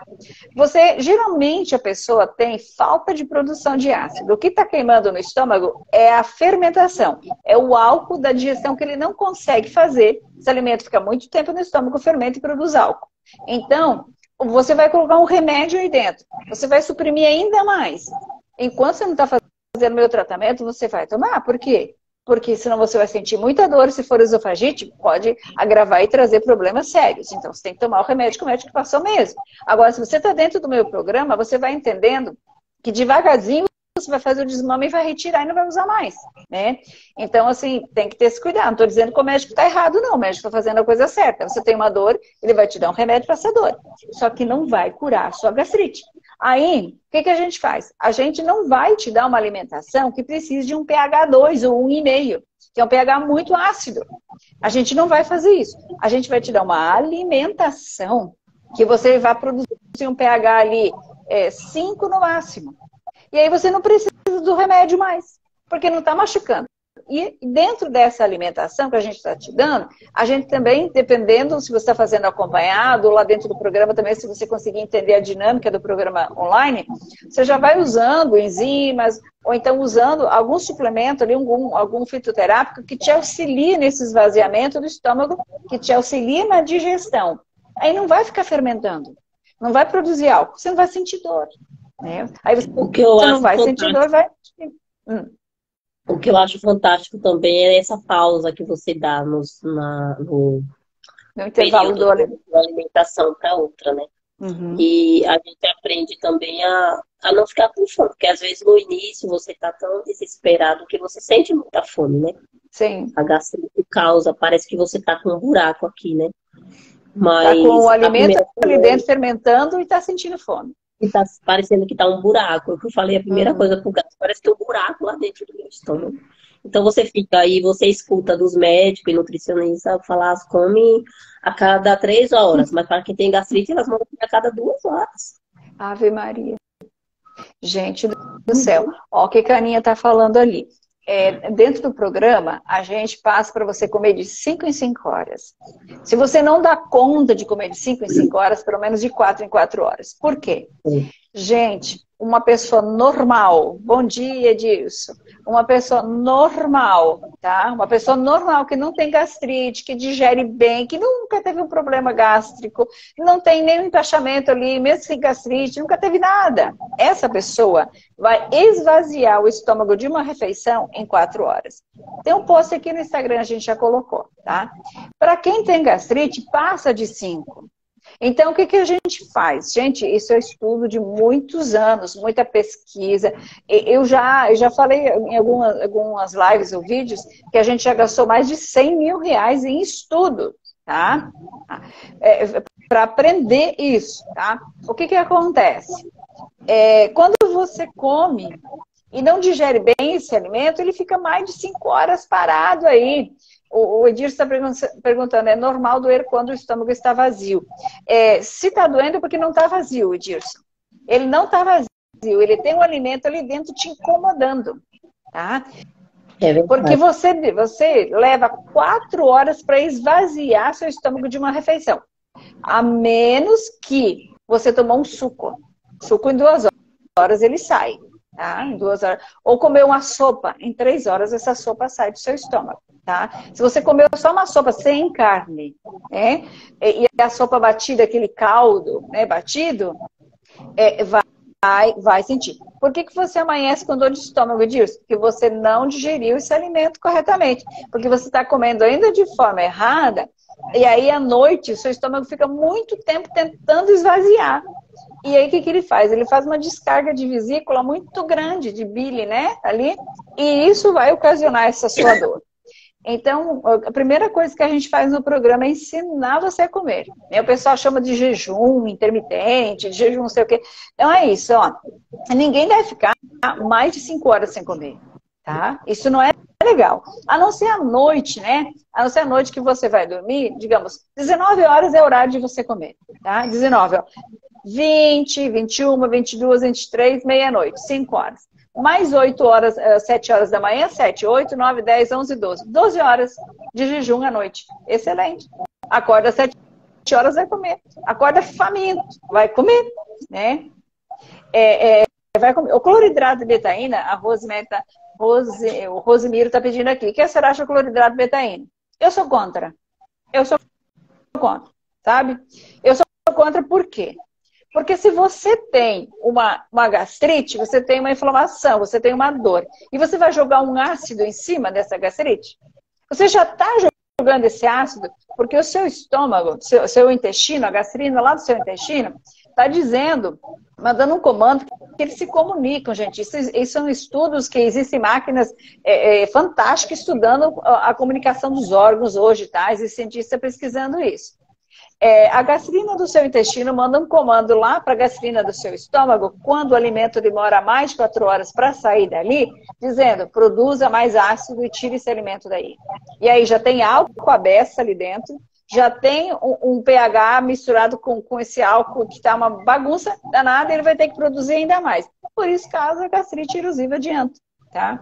Você, geralmente, a pessoa tem falta de produção de ácido. O que está queimando no estômago é a fermentação. É o álcool da digestão que ele não consegue fazer. Esse alimento fica muito tempo no estômago, fermenta e produz álcool. Então, você vai colocar um remédio aí dentro. Você vai suprimir ainda mais. Enquanto você não está fazendo o meu tratamento, você vai tomar. Por quê? Porque senão você vai sentir muita dor, se for esofagite, pode agravar e trazer problemas sérios. Então, você tem que tomar o remédio que o médico passou mesmo. Agora, se você está dentro do meu programa, você vai entendendo que devagarzinho você vai fazer o desmame e vai retirar e não vai usar mais, né? Então, assim, tem que ter esse cuidado. Não estou dizendo que o médico está errado, não. O médico está fazendo a coisa certa. Você tem uma dor, ele vai te dar um remédio para essa dor. Só que não vai curar a sua gastrite. Aí, o que, que a gente faz? A gente não vai te dar uma alimentação que precise de um pH dois ou um vírgula cinco, que é um pH muito ácido. A gente não vai fazer isso. A gente vai te dar uma alimentação que você vai produzir um pH ali é, cinco no máximo. E aí você não precisa do remédio mais, porque não está machucando. E dentro dessa alimentação que a gente está te dando, a gente também, dependendo se você está fazendo acompanhado, lá dentro do programa também, se você conseguir entender a dinâmica do programa online, você já vai usando enzimas, ou então usando algum suplemento, ali, algum, algum fitoterápico que te auxilie nesse esvaziamento do estômago, que te auxilie na digestão. Aí não vai ficar fermentando, não vai produzir álcool, você não vai sentir dor, né? Aí você, o que eu você não vai sentir dor, vai... Hum. O que eu acho fantástico também é essa pausa que você dá nos, na, no, no intervalo do... de uma alimentação para outra, né? Uhum. E a gente aprende também a, a não ficar com fome, porque às vezes no início você está tão desesperado que você sente muita fome, né? Sim. A gastrite causa, parece que você está com um buraco aqui, né? Mas tá com o alimento ali dentro fermentando e tá sentindo fome. E tá parecendo que tá um buraco. Eu falei a primeira uhum. coisa pro gato, parece que tem um buraco lá dentro do meu estômago. Então você fica aí, você escuta dos médicos e nutricionistas falar, come a cada três horas. Mas para quem tem gastrite, elas mandam a cada duas horas. Ave Maria. Gente do céu. Ó o que a Aninha tá falando ali. É, dentro do programa, a gente passa para você comer de cinco em cinco horas. Se você não dá conta de comer de cinco em cinco horas, pelo menos de quatro em quatro horas. Por quê? Gente, uma pessoa normal, bom dia, Edilson. Uma pessoa normal, tá? Uma pessoa normal que não tem gastrite, que digere bem, que nunca teve um problema gástrico, não tem nenhum empachamento ali, mesmo sem gastrite, nunca teve nada. Essa pessoa vai esvaziar o estômago de uma refeição em quatro horas. Tem um post aqui no Instagram, a gente já colocou, tá? Para quem tem gastrite, passa de cinco. Então, o que, que a gente faz? Gente, isso é estudo de muitos anos, muita pesquisa. Eu já, eu já falei em algumas, algumas lives ou vídeos que a gente já gastou mais de cem mil reais em estudo, tá? É, para aprender isso, tá? O que, que acontece? É, quando você come e não digere bem esse alimento, ele fica mais de cinco horas parado aí. O Edir está perguntando, é normal doer quando o estômago está vazio? É, se está doendo, porque não está vazio, Edirson. Ele não está vazio, ele tem um alimento ali dentro te incomodando, tá? É verdade. Porque você, você leva quatro horas para esvaziar seu estômago de uma refeição. A menos que você tomou um suco. Suco em duas horas ele sai, tá? Em duas horas. Ou comeu uma sopa, em três horas essa sopa sai do seu estômago. Tá? Se você comeu só uma sopa sem carne, né? E a sopa batida, aquele caldo, né, batido, é, vai, vai sentir. Por que, que você amanhece com dor de estômago, Edilson? Porque você não digeriu esse alimento corretamente. Porque você está comendo ainda de forma errada, e aí à noite o seu estômago fica muito tempo tentando esvaziar. E aí o que, que ele faz? Ele faz uma descarga de vesícula muito grande, de bile, né? Ali, e isso vai ocasionar essa sua dor. Então, a primeira coisa que a gente faz no programa é ensinar você a comer. O pessoal chama de jejum intermitente, de jejum não sei o quê. Então é isso, ó. Ninguém deve ficar mais de cinco horas sem comer, tá? Isso não é legal. A não ser à noite, né? A não ser à noite que você vai dormir, digamos, dezenove horas é o horário de você comer, tá? dezenove, ó. vinte, vinte e uma, vinte e duas, vinte e três, meia-noite, cinco horas. Mais oito horas, sete horas da manhã, sete, oito, nove, dez, onze, doze. doze horas de jejum à noite. Excelente. Acorda às sete horas, vai comer. Acorda faminto, vai comer, né? É, é, vai comer. O cloridrato de betaína, a Rosemary, tá, Rose, o Rosemiro está pedindo aqui. O que a senhora acha do cloridrato de betaína? Eu sou contra. Eu sou contra, sabe? Eu sou contra por quê? Porque se você tem uma, uma gastrite, você tem uma inflamação, você tem uma dor. E você vai jogar um ácido em cima dessa gastrite? Você já está jogando esse ácido porque o seu estômago, seu, seu intestino, a gastrina lá do seu intestino, está dizendo, mandando um comando que eles se comunicam, gente. Isso, isso são estudos que existem máquinas é, é, fantásticas estudando a, a comunicação dos órgãos hoje, tá? Existem cientistas pesquisando isso. É, a gastrina do seu intestino manda um comando lá para a gastrina do seu estômago, quando o alimento demora mais de quatro horas para sair dali, dizendo, produza mais ácido e tire esse alimento daí. E aí já tem álcool à beça ali dentro, já tem um, um pH misturado com, com esse álcool que está uma bagunça danada, ele vai ter que produzir ainda mais. Por isso causa a gastrite erosiva adiante, tá?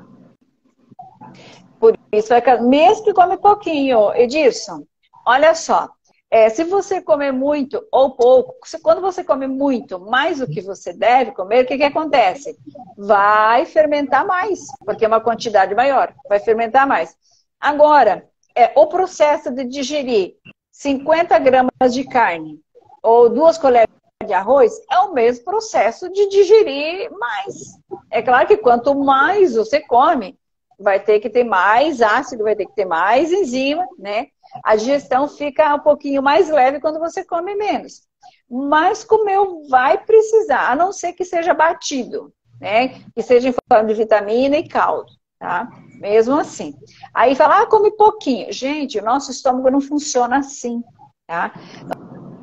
Por isso, vai causar, mesmo que come pouquinho, Edilson, olha só. É, se você comer muito ou pouco, quando você come muito, mais do que você deve comer, o que, que acontece? Vai fermentar mais, porque é uma quantidade maior, vai fermentar mais. Agora, é, o processo de digerir cinquenta gramas de carne ou duas colheres de arroz é o mesmo processo de digerir mais. É claro que quanto mais você come, vai ter que ter mais ácido, vai ter que ter mais enzima, né? A digestão fica um pouquinho mais leve quando você come menos. mas comeu vai precisar, a não ser que seja batido, né? Que seja em forma de vitamina e caldo, tá? Mesmo assim. Aí fala, ah, come pouquinho. Gente, o nosso estômago não funciona assim, tá?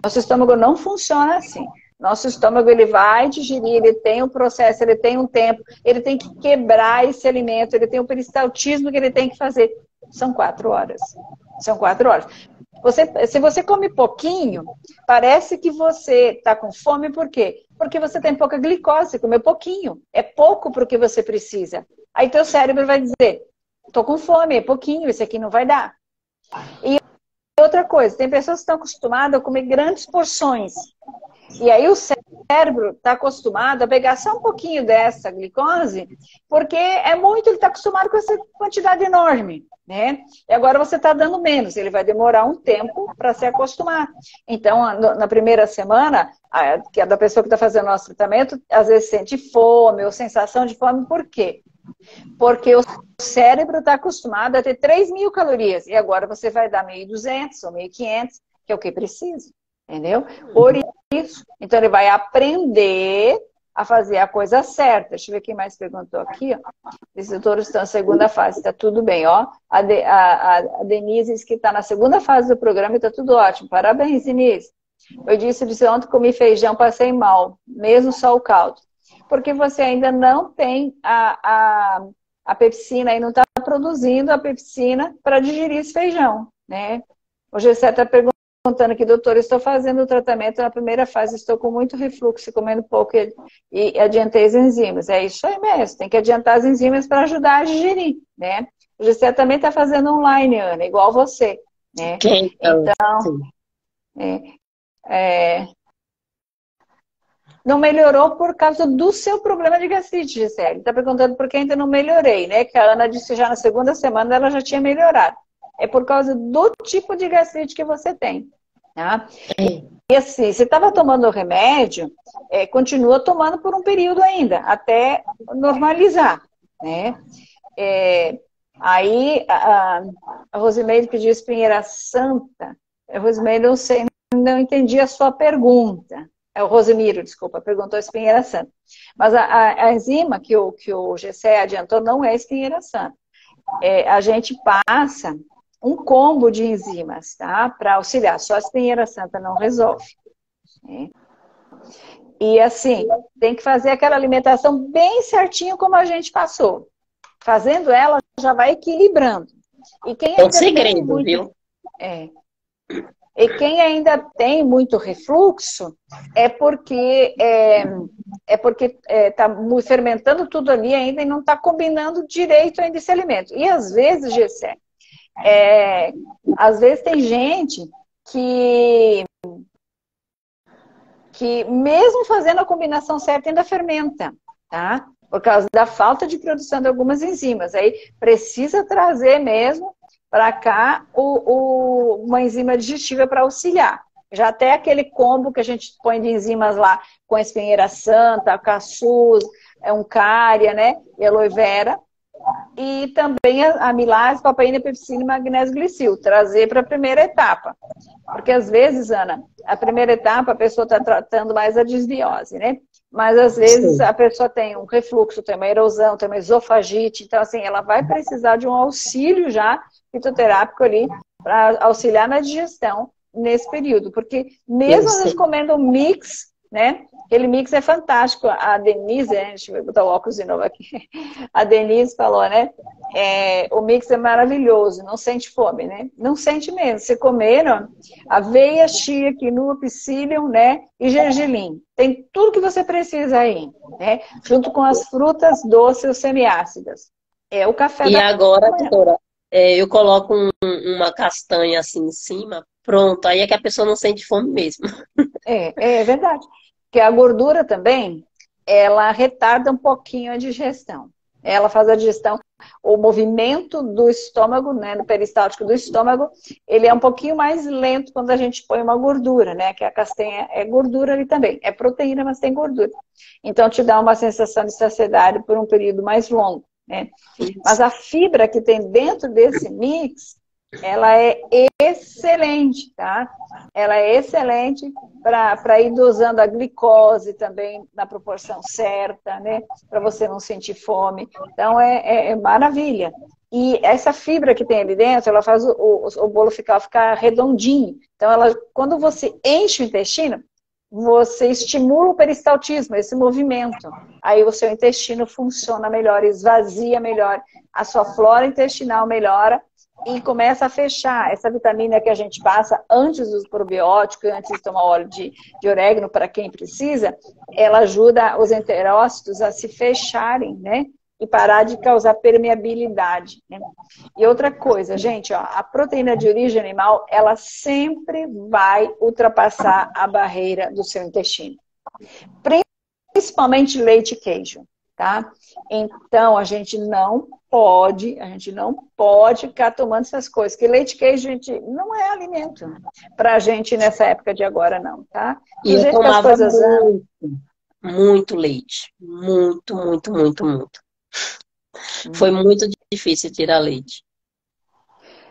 Nosso estômago não funciona assim. Nosso estômago, ele vai digerir, ele tem um processo, ele tem um tempo, ele tem que quebrar esse alimento, ele tem um peristaltismo que ele tem que fazer. São quatro horas. São quatro horas. Você, se você come pouquinho, parece que você está com fome, por quê? Porque você tem pouca glicose, comeu pouquinho. É pouco para o que você precisa. Aí teu cérebro vai dizer, estou com fome, é pouquinho, isso aqui não vai dar. E outra coisa, tem pessoas que estão acostumadas a comer grandes porções. E aí o cérebro está acostumado a pegar só um pouquinho dessa glicose, porque é muito, ele está acostumado com essa quantidade enorme, né? E agora você está dando menos, ele vai demorar um tempo para se acostumar. Então, na primeira semana, que é da pessoa que está fazendo o nosso tratamento, às vezes sente fome ou sensação de fome, por quê? Porque o cérebro está acostumado a ter três mil calorias, e agora você vai dar mil e duzentas ou mil e quinhentas, que é o que precisa. Entendeu? Por isso, então ele vai aprender a fazer a coisa certa. Deixa eu ver quem mais perguntou aqui. Ó. Os doutores estão na segunda fase, tá tudo bem, ó. A, de, a, a Denise disse que tá na segunda fase do programa e tá tudo ótimo. Parabéns, Denise. Eu disse, disse ontem, comi feijão, passei mal, mesmo só o caldo. Porque você ainda não tem a, a, a pepsina, aí não tá produzindo a pepsina para digerir esse feijão, né? O Gessé tá perguntando. Contando aqui, doutor, estou fazendo o tratamento na primeira fase, estou com muito refluxo, comendo pouco e, e adiantei as enzimas. É isso aí mesmo, tem que adiantar as enzimas para ajudar a digerir, né? O G C também está fazendo online, Ana, igual você, né? Quem? Então, é, é, não melhorou por causa do seu problema de gastrite, Gisele. Está perguntando por que ainda não melhorei, né? Que a Ana disse que já na segunda semana ela já tinha melhorado. É por causa do tipo de gastrite que você tem, tá? E assim, você estava tomando o remédio, é, continua tomando por um período ainda, até normalizar, né? É, aí, a, a Rosimeire pediu espinheira santa. Rosimeire, não sei, não entendi a sua pergunta. É o Rosemiro, desculpa, perguntou a espinheira santa. Mas a, a, a enzima que o, que o Gessé adiantou não é espinheira santa. É, a gente passa um combo de enzimas, tá? Para auxiliar. Só a espinheira santa não resolve. Né? E assim, tem que fazer aquela alimentação bem certinho como a gente passou. Fazendo ela, já vai equilibrando. E quem é um segredo, muito... viu? É. E quem ainda tem muito refluxo é porque é, é porque é, tá fermentando tudo ali ainda e não tá combinando direito ainda esse alimento. E às vezes, Gessé, É, às vezes tem gente que, que mesmo fazendo a combinação certa ainda fermenta, tá? Por causa da falta de produção de algumas enzimas. Aí precisa trazer mesmo para cá o, o, uma enzima digestiva para auxiliar. Já até aquele combo que a gente põe de enzimas lá com a espinheira santa, caçuz, uncária, né? E aloe vera. E também a milase, papaína, pepsina e magnésio glicil, trazer para a primeira etapa. Porque às vezes, Ana, a primeira etapa a pessoa está tratando mais a disbiose, né? Mas às vezes Sim. a pessoa tem um refluxo, tem uma erosão, tem uma esofagite. Então assim, ela vai precisar de um auxílio já fitoterápico ali para auxiliar na digestão nesse período. Porque mesmo às vezes comendo um mix... né? Aquele mix é fantástico. A Denise, né? Deixa eu botar o óculos de novo aqui. A Denise falou, né? É, o mix é maravilhoso, não sente fome, né? Não sente mesmo. Você comeram aveia, chia, quinua, psyllium, né? E gergelim. Tem tudo que você precisa aí, né? Junto com as frutas doces ou semiácidas. É o café e da agora, doutora, é, eu coloco um, uma castanha assim em cima. Pronto, aí é que a pessoa não sente fome mesmo. É, é verdade. Porque a gordura também, ela retarda um pouquinho a digestão. Ela faz a digestão, o movimento do estômago, né, do peristáltico do estômago, ele é um pouquinho mais lento quando a gente põe uma gordura, né, que a castanha é gordura ali também. É proteína, mas tem gordura. Então te dá uma sensação de saciedade por um período mais longo, né? Mas a fibra que tem dentro desse mix, Ela é excelente, tá? Ela é excelente para ir dosando a glicose também na proporção certa, né? Para você não sentir fome. Então, é, é, é maravilha. E essa fibra que tem ali dentro, ela faz o, o, o bolo ficar, ficar redondinho. Então, ela, quando você enche o intestino, você estimula o peristaltismo, esse movimento. Aí o seu intestino funciona melhor, esvazia melhor, a sua flora intestinal melhora. E começa a fechar essa vitamina que a gente passa antes dos probióticos, antes de tomar óleo de, de orégano para quem precisa, ela ajuda os enterócitos a se fecharem, né? E parar de causar permeabilidade, né? E outra coisa, gente, ó, a proteína de origem animal, ela sempre vai ultrapassar a barreira do seu intestino. Principalmente leite e queijo, tá? Então, a gente não pode, a gente não pode ficar tomando essas coisas, que leite e queijo, gente, não é alimento pra gente nessa época de agora, não, tá? E eu tomava coisas... muito, muito leite, muito, muito, muito, muito. Hum. Foi muito difícil tirar leite.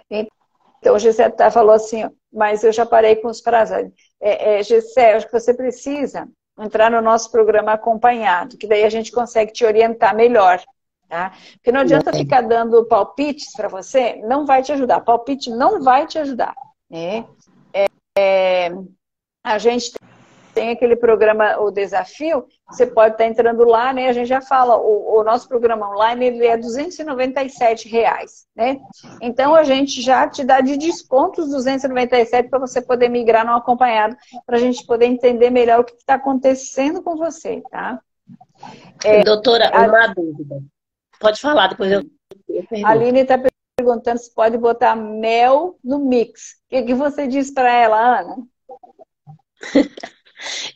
Então, o Gisele falou assim, mas eu já parei com os prazeres. É, é, Gisele, acho que você precisa entrar no nosso programa acompanhado, que daí a gente consegue te orientar melhor, tá? Porque não adianta ficar dando palpites para você, não vai te ajudar. Palpite não vai te ajudar, né? É, é, a gente tem aquele programa, o Desafio, você pode estar entrando lá, né? A gente já fala, o, o nosso programa online, ele é duzentos e noventa e sete reais, né? Então, a gente já te dá de desconto os duzentos e noventa e sete para você poder migrar no acompanhado, para a gente poder entender melhor o que está acontecendo com você, tá? É, doutora, a... uma dúvida. Pode falar, depois eu... eu a Aline está perguntando se pode botar mel no mix. O que, que você diz para ela, Ana?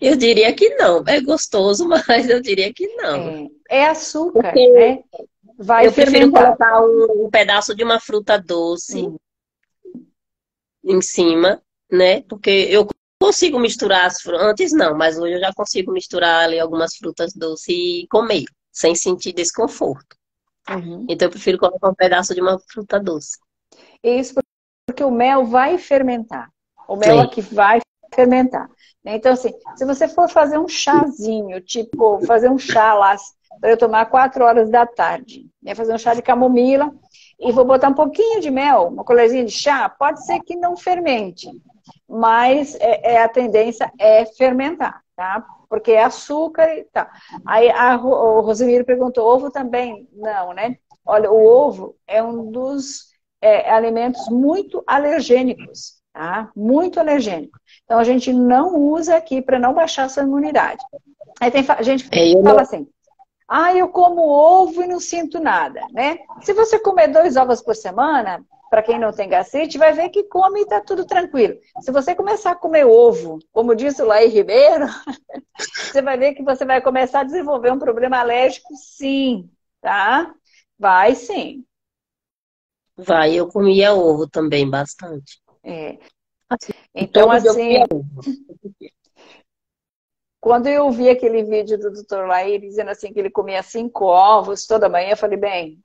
Eu diria que não. É gostoso, mas eu diria que não. É, é açúcar, porque, né? Vai eu fermentar. Prefiro colocar um, um pedaço de uma fruta doce hum. em cima, né? Porque eu consigo misturar as frutas. Antes não, mas hoje eu já consigo misturar ali algumas frutas doces e comer, sem sentir desconforto. Uhum. Então eu prefiro colocar um pedaço de uma fruta doce. Isso porque o mel vai fermentar. O mel é que vai fermentar. Então, assim, se você for fazer um chazinho, tipo, fazer um chá lá, para eu tomar quatro horas da tarde, né? Fazer um chá de camomila e vou botar um pouquinho de mel, uma colherzinha de chá, pode ser que não fermente, mas é, é, a tendência é fermentar, tá? Porque é açúcar e tal. Aí a, o Rosemiro perguntou, ovo também? Não, né? Olha, o ovo é um dos é, alimentos muito alergênicos, tá? Muito alergênico. Então, a gente não usa aqui para não baixar a sua imunidade. Aí tem gente que fala assim, ah, eu como ovo e não sinto nada, né? Se você comer dois ovos por semana, para quem não tem gastrite, vai ver que come e tá tudo tranquilo. Se você começar a comer ovo, como disse o Lair Ribeiro, você vai ver que você vai começar a desenvolver um problema alérgico, sim, tá? Vai sim. Vai, eu comia ovo também bastante. É. Então, assim, quando eu vi aquele vídeo do doutor Lair dizendo assim que ele comia cinco ovos toda manhã, eu falei, bem,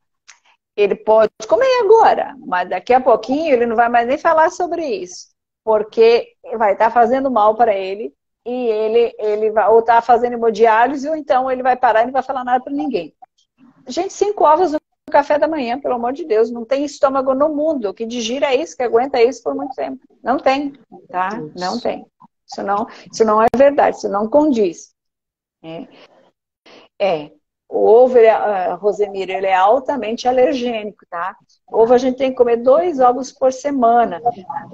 ele pode comer agora, mas daqui a pouquinho ele não vai mais nem falar sobre isso, porque vai estar fazendo mal para ele e ele, ele vai ou tá fazendo hemodiálise ou então ele vai parar e não vai falar nada para ninguém. Gente, cinco ovos no café da manhã, pelo amor de Deus, não tem estômago no mundo que digira isso, que aguenta isso por muito tempo. Não tem, tá? Não tem. Isso não, isso não é verdade, isso não condiz. É. é. O ovo, ele é, Rosemiro, ele é altamente alergênico, tá? Ovo a gente tem que comer dois ovos por semana,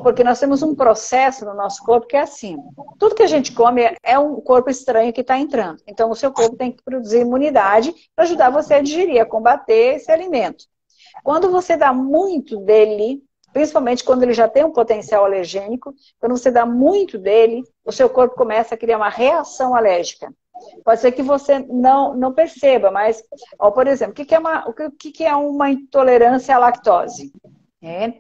porque nós temos um processo no nosso corpo que é assim. Tudo que a gente come é um corpo estranho que está entrando. Então, o seu corpo tem que produzir imunidade para ajudar você a digerir, a combater esse alimento. Quando você dá muito dele, principalmente quando ele já tem um potencial alergênico, quando você dá muito dele, o seu corpo começa a criar uma reação alérgica. Pode ser que você não, não perceba, mas, ó, por exemplo, o que, que, é uma, o que, que é uma intolerância à lactose? É,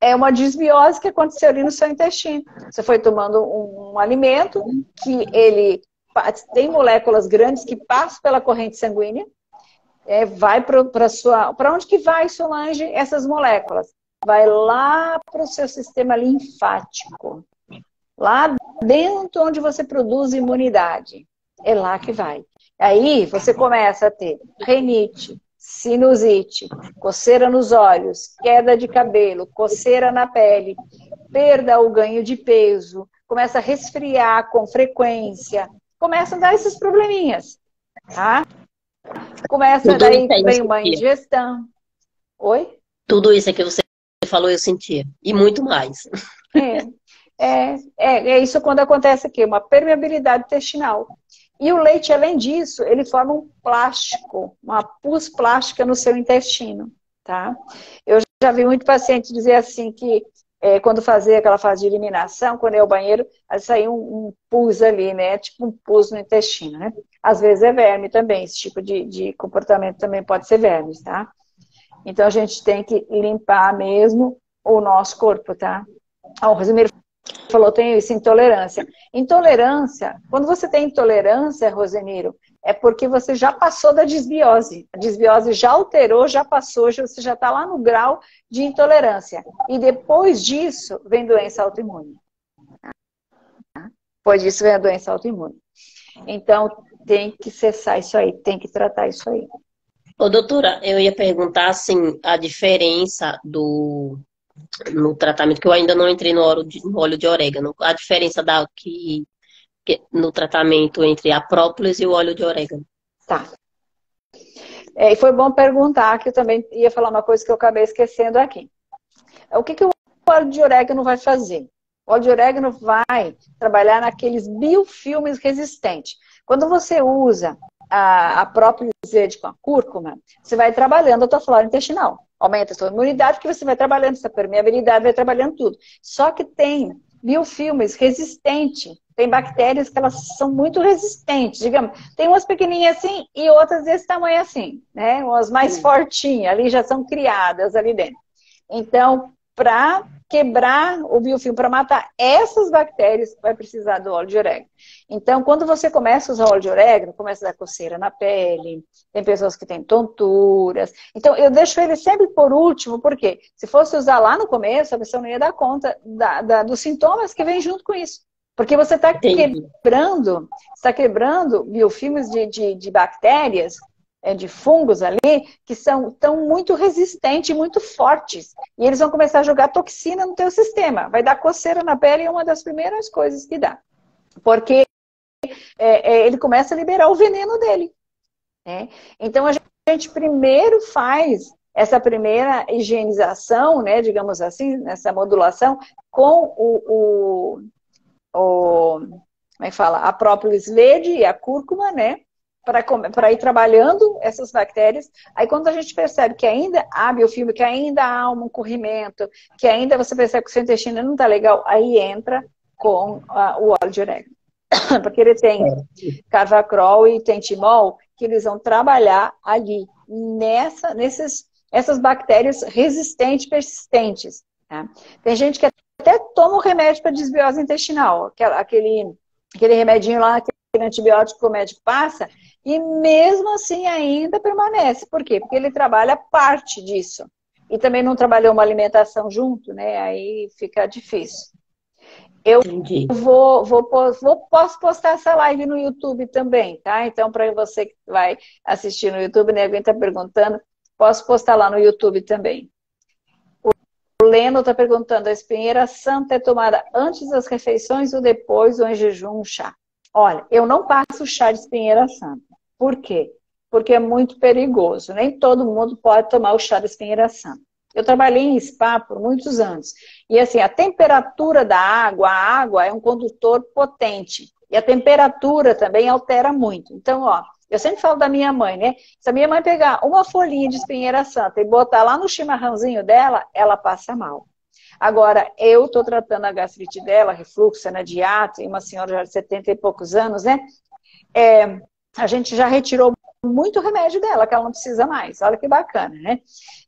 é uma disbiose que aconteceu ali no seu intestino. Você foi tomando um, um alimento que ele tem moléculas grandes que passam pela corrente sanguínea, é, vai para sua... Para onde que vai, Solange, essas moléculas? vai lá para o seu sistema linfático. Lá dentro onde você produz imunidade. É lá que vai. Aí você começa a ter renite, sinusite, coceira nos olhos, queda de cabelo, coceira na pele, perda ou ganho de peso, começa a resfriar com frequência, começam a dar esses probleminhas, tá? Começa, daí vem uma ingestão. Oi? Tudo isso que você falou eu senti, e muito mais. É. É, é, é isso quando acontece aqui, uma permeabilidade intestinal. E o leite, além disso, ele forma um plástico, uma pus plástica no seu intestino, tá? Eu já vi muito paciente dizer assim que é, quando fazia aquela fase de eliminação, quando ia ao banheiro, saiu um, um pus ali, né? Tipo um pus no intestino, né? Às vezes é verme também, esse tipo de, de comportamento também pode ser vermes, tá? Então a gente tem que limpar mesmo o nosso corpo, tá? Ó, o Rosemiro falou, tem isso, intolerância. Intolerância, quando você tem intolerância, Rosemiro, é porque você já passou da desbiose. A desbiose já alterou, já passou, você já está lá no grau de intolerância. E depois disso, vem doença autoimune. Depois disso, vem a doença autoimune. Então, tem que cessar isso aí, tem que tratar isso aí. Ô, doutora, eu ia perguntar, assim, a diferença do... no tratamento, que eu ainda não entrei no óleo de, no óleo de orégano. A diferença da, que, que, no tratamento entre a própolis e o óleo de orégano. Tá. É, e foi bom perguntar, que eu também ia falar uma coisa que eu acabei esquecendo aqui. O que, que o óleo de orégano vai fazer? O óleo de orégano vai trabalhar naqueles biofilmes resistentes. Quando você usa a, a própolis verde com a cúrcuma, você vai trabalhando a tua flora intestinal. Aumenta a sua imunidade, porque você vai trabalhando essa permeabilidade, vai trabalhando tudo. Só que tem biofilmes resistentes, tem bactérias que elas são muito resistentes, digamos. Tem umas pequenininhas assim e outras desse tamanho assim, né? Umas mais fortinhas, ali já são criadas ali dentro. Então, para quebrar o biofilme, para matar essas bactérias, vai precisar do óleo de orégano. Então, quando você começa a usar óleo de orégano, começa a dar coceira na pele, tem pessoas que têm tonturas. Então, eu deixo ele sempre por último, porque se fosse usar lá no começo, a pessoa não ia dar conta da, da, dos sintomas que vem junto com isso. Porque você está quebrando, está quebrando biofilmes de, de, de bactérias, de fungos ali, que são tão muito resistentes, muito fortes. E eles vão começar a jogar toxina no teu sistema. Vai dar coceira na pele, é uma das primeiras coisas que dá. Porque é, é, ele começa a liberar o veneno dele, né? Então, a gente, a gente primeiro faz essa primeira higienização, né, digamos assim, nessa modulação, com o... o, o como é que fala? A própolis verde e a cúrcuma, né? Para ir trabalhando essas bactérias. Aí quando a gente percebe que ainda há biofilme, que ainda há um corrimento, que ainda você percebe que o seu intestino não está legal, aí entra com a, o óleo de orégano. Porque ele tem carvacrol e tem timol, que eles vão trabalhar ali, nessa, nesses, essas bactérias resistentes, persistentes, tá? Tem gente que até toma o remédio para desbiose intestinal, aquele, aquele remedinho lá, aquele antibiótico que o médico passa, e mesmo assim ainda permanece. Por quê? Porque ele trabalha parte disso. E também não trabalhou uma alimentação junto, né? Aí fica difícil. Eu vou, vou, vou, posso postar essa live no YouTube também, tá? Então, para você que vai assistir no YouTube, né? Alguém está perguntando, posso postar lá no YouTube também. O Leno está perguntando, a espinheira santa é tomada antes das refeições ou depois, ou em jejum, um chá? Olha, eu não passo chá de espinheira santa. Por quê? Porque é muito perigoso. Nem todo mundo pode tomar o chá de espinheira santa. Eu trabalhei em spa por muitos anos. E assim, a temperatura da água, a água é um condutor potente. E a temperatura também altera muito. Então, ó, eu sempre falo da minha mãe, né? Se a minha mãe pegar uma folhinha de espinheira santa e botar lá no chimarrãozinho dela, ela passa mal. Agora, eu estou tratando a gastrite dela, refluxo, anadiato, e uma senhora já de setenta e poucos anos, né? É, a gente já retirou muito remédio dela, que ela não precisa mais. Olha que bacana, né?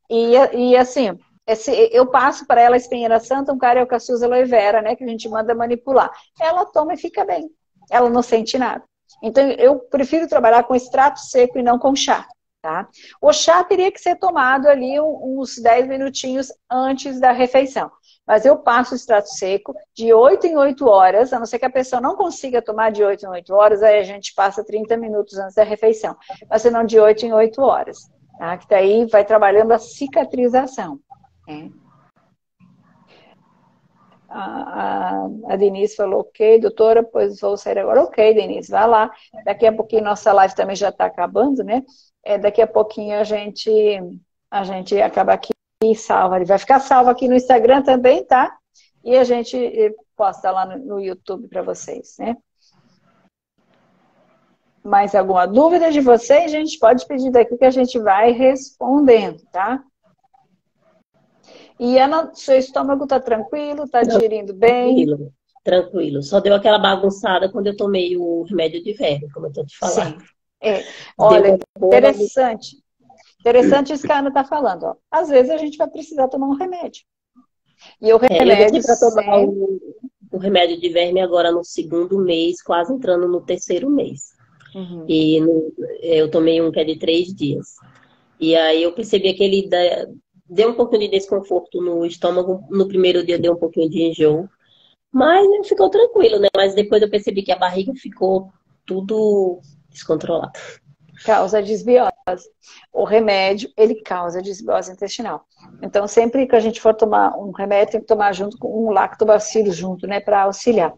E, e assim, esse, eu passo para ela a espinheira santa, um carioca suza aloe vera, né? Que a gente manda manipular. Ela toma e fica bem. Ela não sente nada. Então, eu prefiro trabalhar com extrato seco e não com chá. tá? O chá teria que ser tomado ali uns dez minutinhos antes da refeição. Mas eu passo o extrato seco de oito em oito horas, a não ser que a pessoa não consiga tomar de oito em oito horas, aí a gente passa trinta minutos antes da refeição. Mas se não, de oito em oito horas, tá? Que daí vai trabalhando a cicatrização, né? A, a, a Denise falou, ok, doutora, pois vou sair agora. Ok, Denise, vai lá. Daqui a pouquinho nossa live também já está acabando, né? É, daqui a pouquinho a gente, a gente acaba aqui e salva. Ele vai ficar salvo aqui no Instagram também, tá? E a gente posta lá no, no YouTube para vocês, né? Mais alguma dúvida de vocês, gente? Pode pedir daqui que a gente vai respondendo, tá? E Ana, seu estômago tá tranquilo? Tá digerindo bem? Tranquilo, tranquilo. Só deu aquela bagunçada quando eu tomei o remédio de verme, como eu tô te falando. Sim. É. Olha, interessante. Interessante isso que a Ana tá falando, ó. Às vezes a gente vai precisar tomar um remédio. E o remédio... É, eu pra tomar o, o remédio de verme agora no segundo mês, quase entrando no terceiro mês. Uhum. E no, eu tomei um que é de três dias. E aí eu percebi aquele... Da, deu um pouquinho de desconforto no estômago. No primeiro dia deu um pouquinho de enjoo. Mas ficou tranquilo, né? Mas depois eu percebi que a barriga ficou tudo descontrolado. Causa desbiose. O remédio, ele causa desbiose intestinal. Então, sempre que a gente for tomar um remédio, tem que tomar junto com um lactobacilo junto, né? Para auxiliar.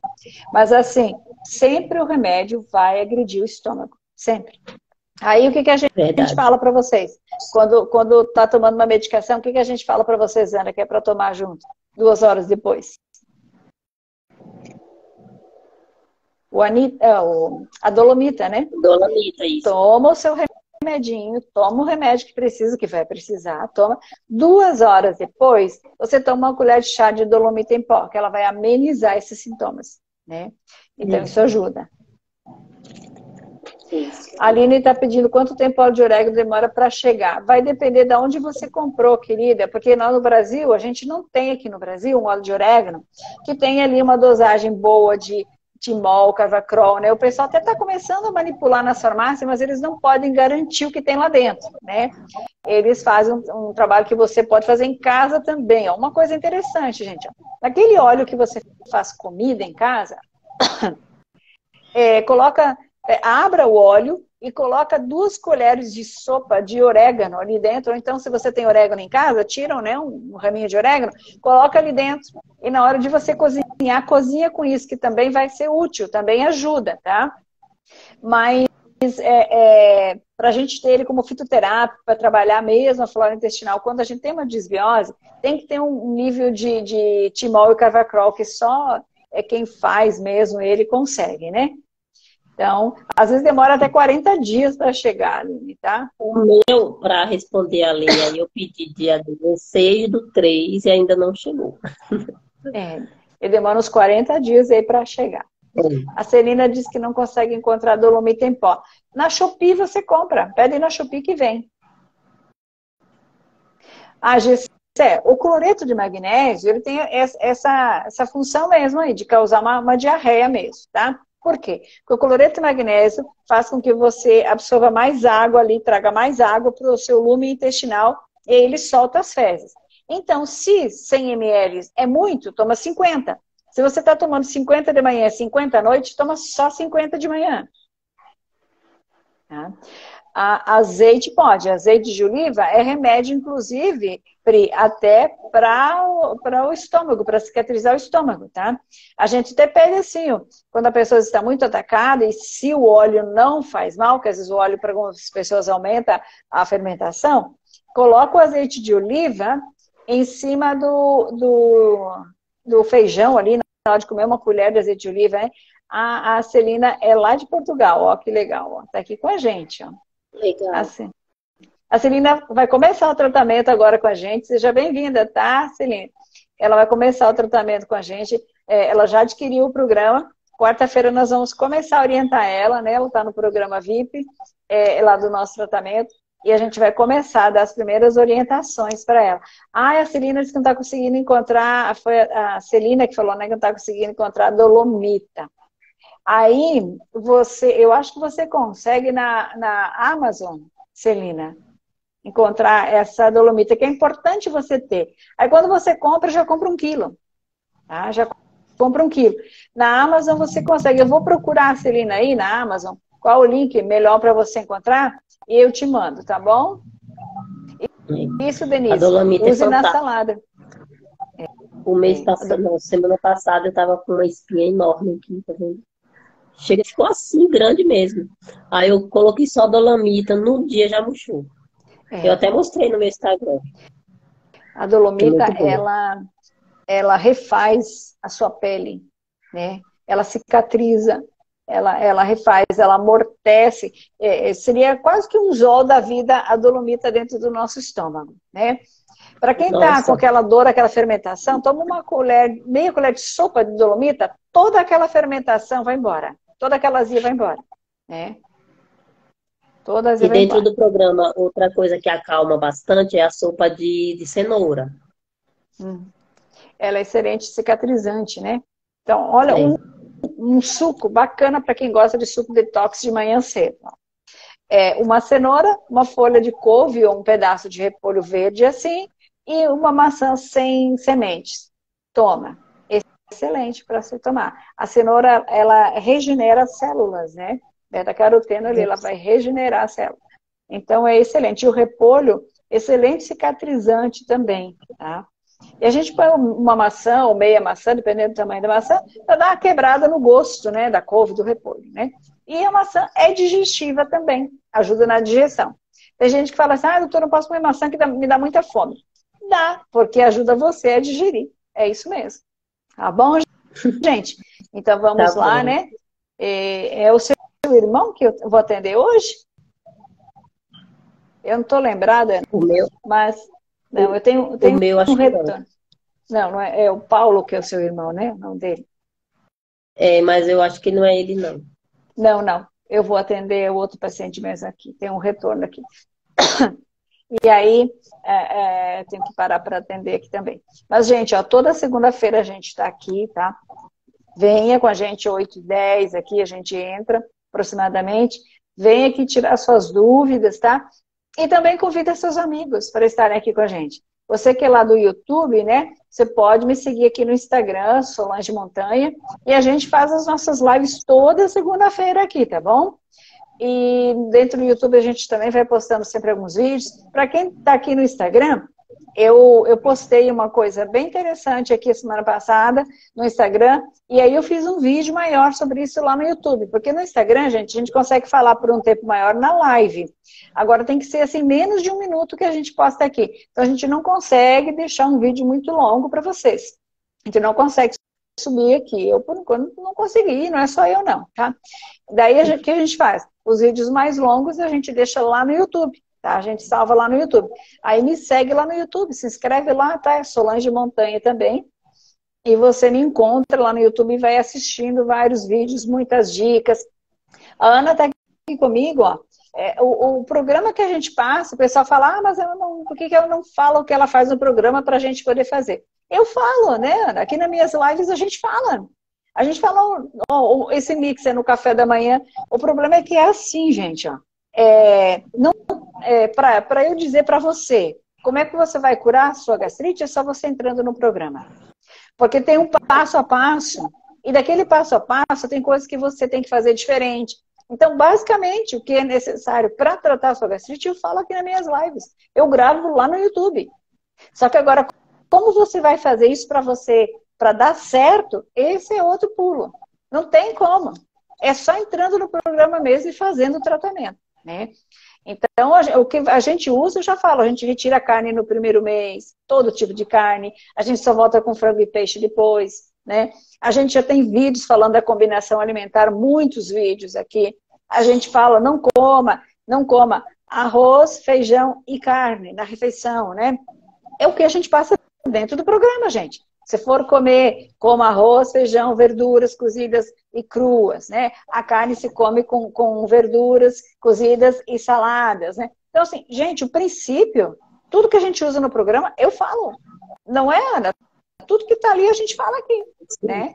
Mas assim, sempre o remédio vai agredir o estômago. Sempre. Aí o que, que a gente Verdade. fala para vocês? Quando, quando tá tomando uma medicação, o que, que a gente fala para vocês, Ana, que é para tomar junto? Duas horas depois. O Anita, o, a dolomita, né? Dolomita, isso. Toma o seu remedinho, toma o remédio que precisa, que vai precisar, toma. Duas horas depois, você toma uma colher de chá de dolomita em pó, que ela vai amenizar esses sintomas, né? Então, hum. isso ajuda. Isso. A Aline está pedindo quanto tempo o óleo de orégano demora para chegar. Vai depender de onde você comprou, querida, porque lá no Brasil, a gente não tem aqui no Brasil um óleo de orégano que tem ali uma dosagem boa de timol, carvacrol, né? O pessoal até está começando a manipular nas farmácias, mas eles não podem garantir o que tem lá dentro, né? Eles fazem um, um trabalho que você pode fazer em casa também. Ó, uma coisa interessante, gente. Ó, naquele óleo que você faz comida em casa, é, coloca... É, abra o óleo e coloca duas colheres de sopa de orégano ali dentro. Ou então, se você tem orégano em casa, tiram, né, um, um raminho de orégano, coloca ali dentro. E na hora de você cozinhar, cozinha com isso, que também vai ser útil, também ajuda, tá? Mas é, é, para a gente ter ele como fitoterápico, para trabalhar mesmo a flora intestinal, quando a gente tem uma desbiose, tem que ter um nível de, de timol e carvacrol, que só é quem faz mesmo ele consegue, né? Então, às vezes demora até quarenta dias para chegar, Aline, tá? O meu, para responder a Leia, eu pedi dia dezesseis do três e ainda não chegou. É, ele demora uns quarenta dias aí para chegar. É. A Celina disse que não consegue encontrar dolomita em pó. Na Shopee você compra, pede na Shopee que vem. A G C, o cloreto de magnésio, ele tem essa, essa função mesmo aí, de causar uma, uma diarreia mesmo, tá? Por quê? Porque o cloreto de magnésio faz com que você absorva mais água ali, traga mais água para o seu lume intestinal e ele solta as fezes. Então, se cem mililitros é muito, toma cinquenta. Se você está tomando cinquenta de manhã e cinquenta à noite, toma só cinquenta de manhã. Tá? A, azeite pode. Azeite de oliva é remédio, inclusive, Pri, até para o, o estômago, para cicatrizar o estômago, tá? A gente até pede assim, ó, quando a pessoa está muito atacada e se o óleo não faz mal, que às vezes o óleo para algumas pessoas aumenta a fermentação, coloca o azeite de oliva em cima do, do, do feijão ali, na hora de comer uma colher de azeite de oliva, hein? A, a Celina é lá de Portugal, ó, que legal, ó, tá aqui com a gente, ó. Legal. Assim. A Celina vai começar o tratamento agora com a gente. Seja bem-vinda, tá, Celina? Ela vai começar o tratamento com a gente. É, ela já adquiriu o programa. Quarta-feira nós vamos começar a orientar ela, né? Ela está no programa V I P, é, lá do nosso tratamento. E a gente vai começar a dar as primeiras orientações para ela. Ah, a Celina disse que não está conseguindo encontrar... Foi a Celina que falou, né? Que não está conseguindo encontrar dolomita. Aí, você, eu acho que você consegue na, na Amazon. Celina. Encontrar essa dolomita, que é importante você ter. Aí quando você compra, já compra um quilo. Tá? Já compra um quilo. Na Amazon você consegue. Eu vou procurar a Celina aí na Amazon. Qual o link melhor para você encontrar? E eu te mando, tá bom? Isso, Denise. A dolomita use é na salada. É. O mês passado, não, semana passada eu tava com uma espinha enorme aqui, tá vendo? Chega, ficou assim, grande mesmo. Aí eu coloquei só dolomita, num dia já murchou. É. Eu até mostrei no meu Instagram. A dolomita, é ela, ela refaz a sua pele, né? Ela cicatriza, ela, ela refaz, ela amortece. É, seria quase que um sol da vida a dolomita dentro do nosso estômago, né? Para quem tá com aquela dor, aquela fermentação, toma uma colher, meia colher de sopa de dolomita, toda aquela fermentação vai embora. Toda aquela azia vai embora, né? Todas e dentro do programa, outra coisa que acalma bastante é a sopa de, de cenoura. Hum. Ela é excelente cicatrizante, né? Então, olha, é. um, um suco bacana para quem gosta de suco detox de manhã cedo. É uma cenoura, uma folha de couve ou um pedaço de repolho verde, assim, e uma maçã sem sementes. Toma. Excelente para você tomar. A cenoura, ela regenera células, né? Beta-caroteno ali, ela vai regenerar a célula. Então é excelente. E o repolho, excelente cicatrizante também, tá? E a gente põe uma maçã ou meia maçã, dependendo do tamanho da maçã, para dar uma quebrada no gosto, né? Da couve, do repolho, né? E a maçã é digestiva também, ajuda na digestão. Tem gente que fala assim, ah, doutor, não posso comer maçã que dá, me dá muita fome. Dá, porque ajuda você a digerir. É isso mesmo. Tá bom, gente? Então vamos tá lá, bom. né? É, é o seu O irmão que eu vou atender hoje? Eu não tô lembrada. O meu? Mas, não, eu tenho, eu tenho o meu, um acho retorno. Que não, não é, é o Paulo que é o seu irmão, né? O nome dele. É, mas eu acho que não é ele, não. Não, não. Eu vou atender o outro paciente mesmo aqui. Tem um retorno aqui. E aí, é, é, tenho que parar para atender aqui também. Mas, gente, ó, toda segunda-feira a gente tá aqui, tá? Venha com a gente, oito e dez aqui, a gente entra aproximadamente, vem aqui tirar suas dúvidas, tá? E também convida seus amigos para estarem aqui com a gente. Você que é lá do YouTube, né? Você pode me seguir aqui no Instagram, Solange Montanha, e a gente faz as nossas lives toda segunda-feira aqui, tá bom? E dentro do YouTube a gente também vai postando sempre alguns vídeos. Para quem tá aqui no Instagram, eu, eu postei uma coisa bem interessante aqui semana passada no Instagram, e aí eu fiz um vídeo maior sobre isso lá no YouTube, porque no Instagram, gente, a gente consegue falar por um tempo maior na live. Agora tem que ser assim, menos de um minuto que a gente posta aqui. Então a gente não consegue deixar um vídeo muito longo para vocês. A gente não consegue subir aqui. Eu, por enquanto, não consegui, não é só eu não, tá? Daí, o que a gente faz? Os vídeos mais longos a gente deixa lá no YouTube. Tá? A gente salva lá no YouTube. Aí me segue lá no YouTube, se inscreve lá, tá? É Solange Montanha também. E você me encontra lá no YouTube e vai assistindo vários vídeos, muitas dicas. A Ana tá aqui comigo, ó. É, o, o programa que a gente passa, o pessoal fala, ah, mas ela não, por que que ela não fala o que ela faz no programa pra gente poder fazer? Eu falo, né, Ana? Aqui nas minhas lives a gente fala. A gente fala, ó, esse mix é no café da manhã. O problema é que é assim, gente, ó. É, não, é, para eu dizer para você como é que você vai curar a sua gastrite, é só você entrando no programa. Porque tem um passo a passo, e daquele passo a passo tem coisas que você tem que fazer diferente. Então, basicamente, o que é necessário para tratar a sua gastrite, eu falo aqui nas minhas lives. Eu gravo lá no YouTube. Só que agora, como você vai fazer isso para você, para dar certo, esse é outro pulo. Não tem como. É só entrando no programa mesmo e fazendo o tratamento. Né? Então, o que a gente usa, eu já falo, a gente retira a carne no primeiro mês, todo tipo de carne, a gente só volta com frango e peixe depois, né? A gente já tem vídeos falando da combinação alimentar, muitos vídeos aqui. A gente fala, não coma, não coma arroz, feijão e carne na refeição, né? É o que a gente passa dentro do programa, gente. Se for comer, coma arroz, feijão, verduras cozidas e cruas, né? A carne se come com, com verduras cozidas e saladas, né? Então, assim, gente, o princípio, tudo que a gente usa no programa, eu falo. Não é, Ana? Tudo que tá ali, a gente fala aqui, né?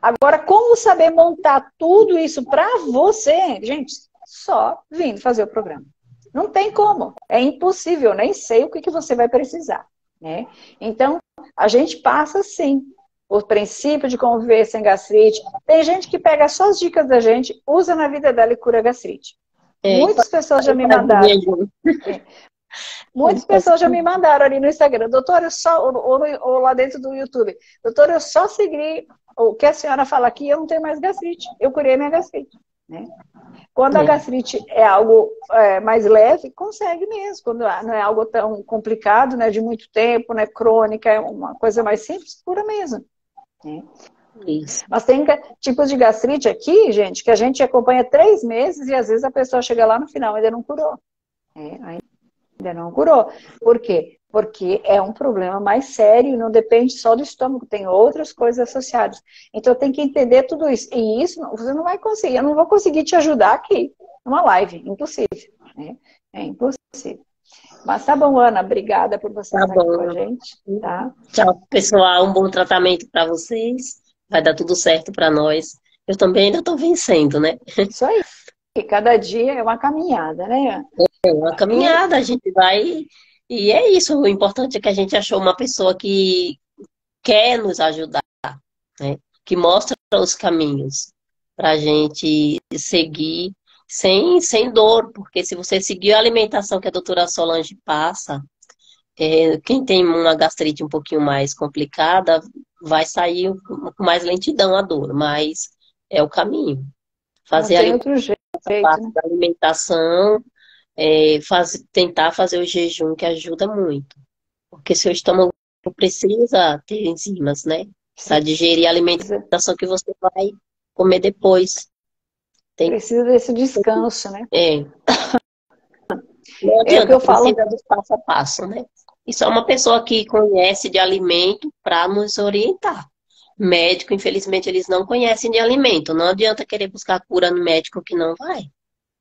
Agora, como saber montar tudo isso pra você, gente? Só vindo fazer o programa. Não tem como, é impossível, nem sei o que, que você vai precisar, né? Então, a gente passa sim o princípio de conviver sem gastrite. Tem gente que pega só as dicas da gente, usa na vida dela e cura a gastrite. É, Muitas pessoas já me mandaram. É. Muitas pessoas já me mandaram ali no Instagram, doutora, eu só, ou, ou, ou lá dentro do YouTube, doutora, eu só segui o que a senhora fala aqui, eu não tenho mais gastrite, eu curei minha gastrite. Né? Quando é. a gastrite é algo é, mais leve, consegue mesmo. Quando não é algo tão complicado, né, de muito tempo, né, crônica, é uma coisa mais simples, cura mesmo. Né? Isso. Mas tem tipos de gastrite aqui, gente, que a gente acompanha três meses e às vezes a pessoa chega lá no final e ainda não curou. É, ainda não curou. Por quê? Porque é um problema mais sério, não depende só do estômago, tem outras coisas associadas. Então tem que entender tudo isso. E isso você não vai conseguir, eu não vou conseguir te ajudar aqui, numa live, impossível. Né? É impossível. Mas tá bom, Ana, obrigada por você tá estar bom. aqui com a gente. Tá? Tchau, pessoal, um bom tratamento para vocês, vai dar tudo certo para nós. Eu também ainda tô vencendo, né? Isso aí. E cada dia é uma caminhada, né? É uma caminhada, a gente vai... E é isso, o importante é que a gente achou uma pessoa que quer nos ajudar, né? Que mostra os caminhos para a gente seguir sem, sem dor, porque se você seguir a alimentação que a doutora Solange passa, é, quem tem uma gastrite um pouquinho mais complicada vai sair com mais lentidão a dor, mas é o caminho. Fazer a alimentação, parte da alimentação... É, faz, tentar fazer o jejum, que ajuda muito, porque seu estômago precisa ter enzimas, né? Precisa digerir a alimentação que você vai comer depois. Tem precisa desse descanso, né? É. Não adianta, é o que eu falo, precisa do passo a passo, né? E só uma pessoa que conhece de alimento para nos orientar. Médico, infelizmente, eles não conhecem de alimento. Não adianta querer buscar cura no médico que não vai.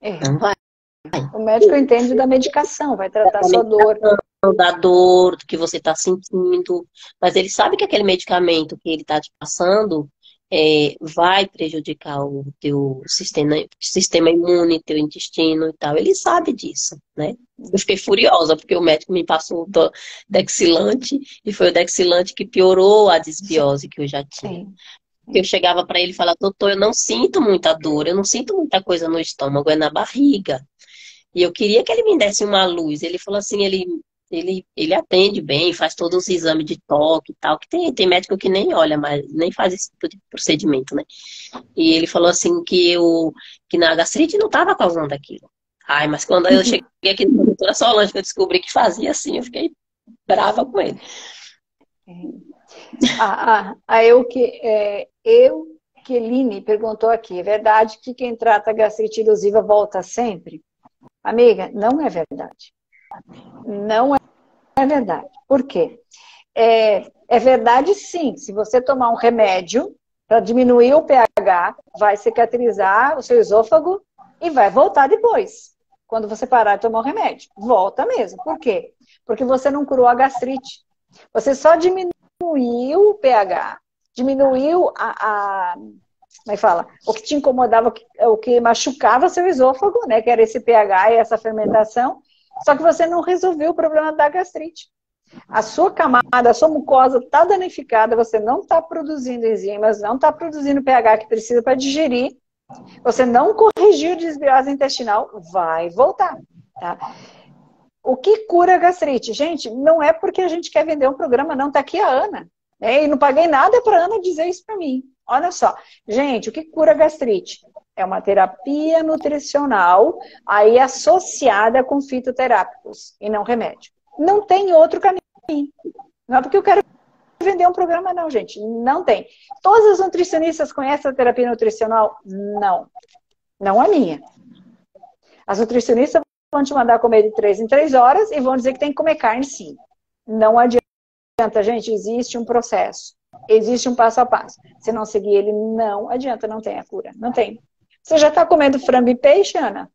É. Não vai. O médico entende da medicação, vai tratar a sua dor. Da dor, do que você está sentindo. Mas ele sabe que aquele medicamento que ele está te passando é, vai prejudicar o teu sistema, sistema imune, teu intestino e tal. Ele sabe disso, né? Eu fiquei furiosa porque o médico me passou o dexilante e foi o dexilante que piorou a disbiose que eu já tinha. Sim. Eu chegava para ele e falava, doutor, eu não sinto muita dor, eu não sinto muita coisa no estômago, é na barriga. E eu queria que ele me desse uma luz. Ele falou assim, ele, ele, ele atende bem, faz todos os exames de toque e tal, que tem, tem médico que nem olha, mas nem faz esse tipo de procedimento, né? E ele falou assim que, eu, que na gastrite não estava causando aquilo. Ai, mas quando eu cheguei aqui na doutora Solange, que eu descobri que fazia assim, eu fiquei brava com ele. A, a, a eu que... É... Eu, Keline, perguntou aqui, é verdade que quem trata gastrite ilusiva volta sempre? Amiga, não é verdade. Não é verdade. Por quê? É, é verdade sim, se você tomar um remédio para diminuir o pH, vai cicatrizar o seu esôfago e vai voltar depois. Quando você parar de tomar o remédio, volta mesmo. Por quê? Porque você não curou a gastrite. Você só diminuiu o pH. Diminuiu a, a, como é que fala? O que te incomodava, o que, o que machucava seu esôfago, né? Que era esse pH e essa fermentação. Só que você não resolveu o problema da gastrite. A sua camada, a sua mucosa está danificada, você não está produzindo enzimas, não está produzindo o pH que precisa para digerir. Você não corrigiu a desbiose intestinal, vai voltar, tá? O que cura a gastrite? Gente, não é porque a gente quer vender um programa, não. Está aqui a Ana. E não paguei nada para Ana dizer isso para mim. Olha só. Gente, o que cura gastrite? É uma terapia nutricional aí associada com fitoterápicos e não remédio. Não tem outro caminho. Não é porque eu quero vender um programa, não, gente. Não tem. Todas as nutricionistas conhecem a terapia nutricional? Não. Não a minha. As nutricionistas vão te mandar comer de três em três horas e vão dizer que tem que comer carne, sim. Não adianta. Gente, existe um processo, existe um passo a passo. Se não seguir ele, não adianta, não tem a cura, não tem. Você já está comendo frango e peixe, Ana?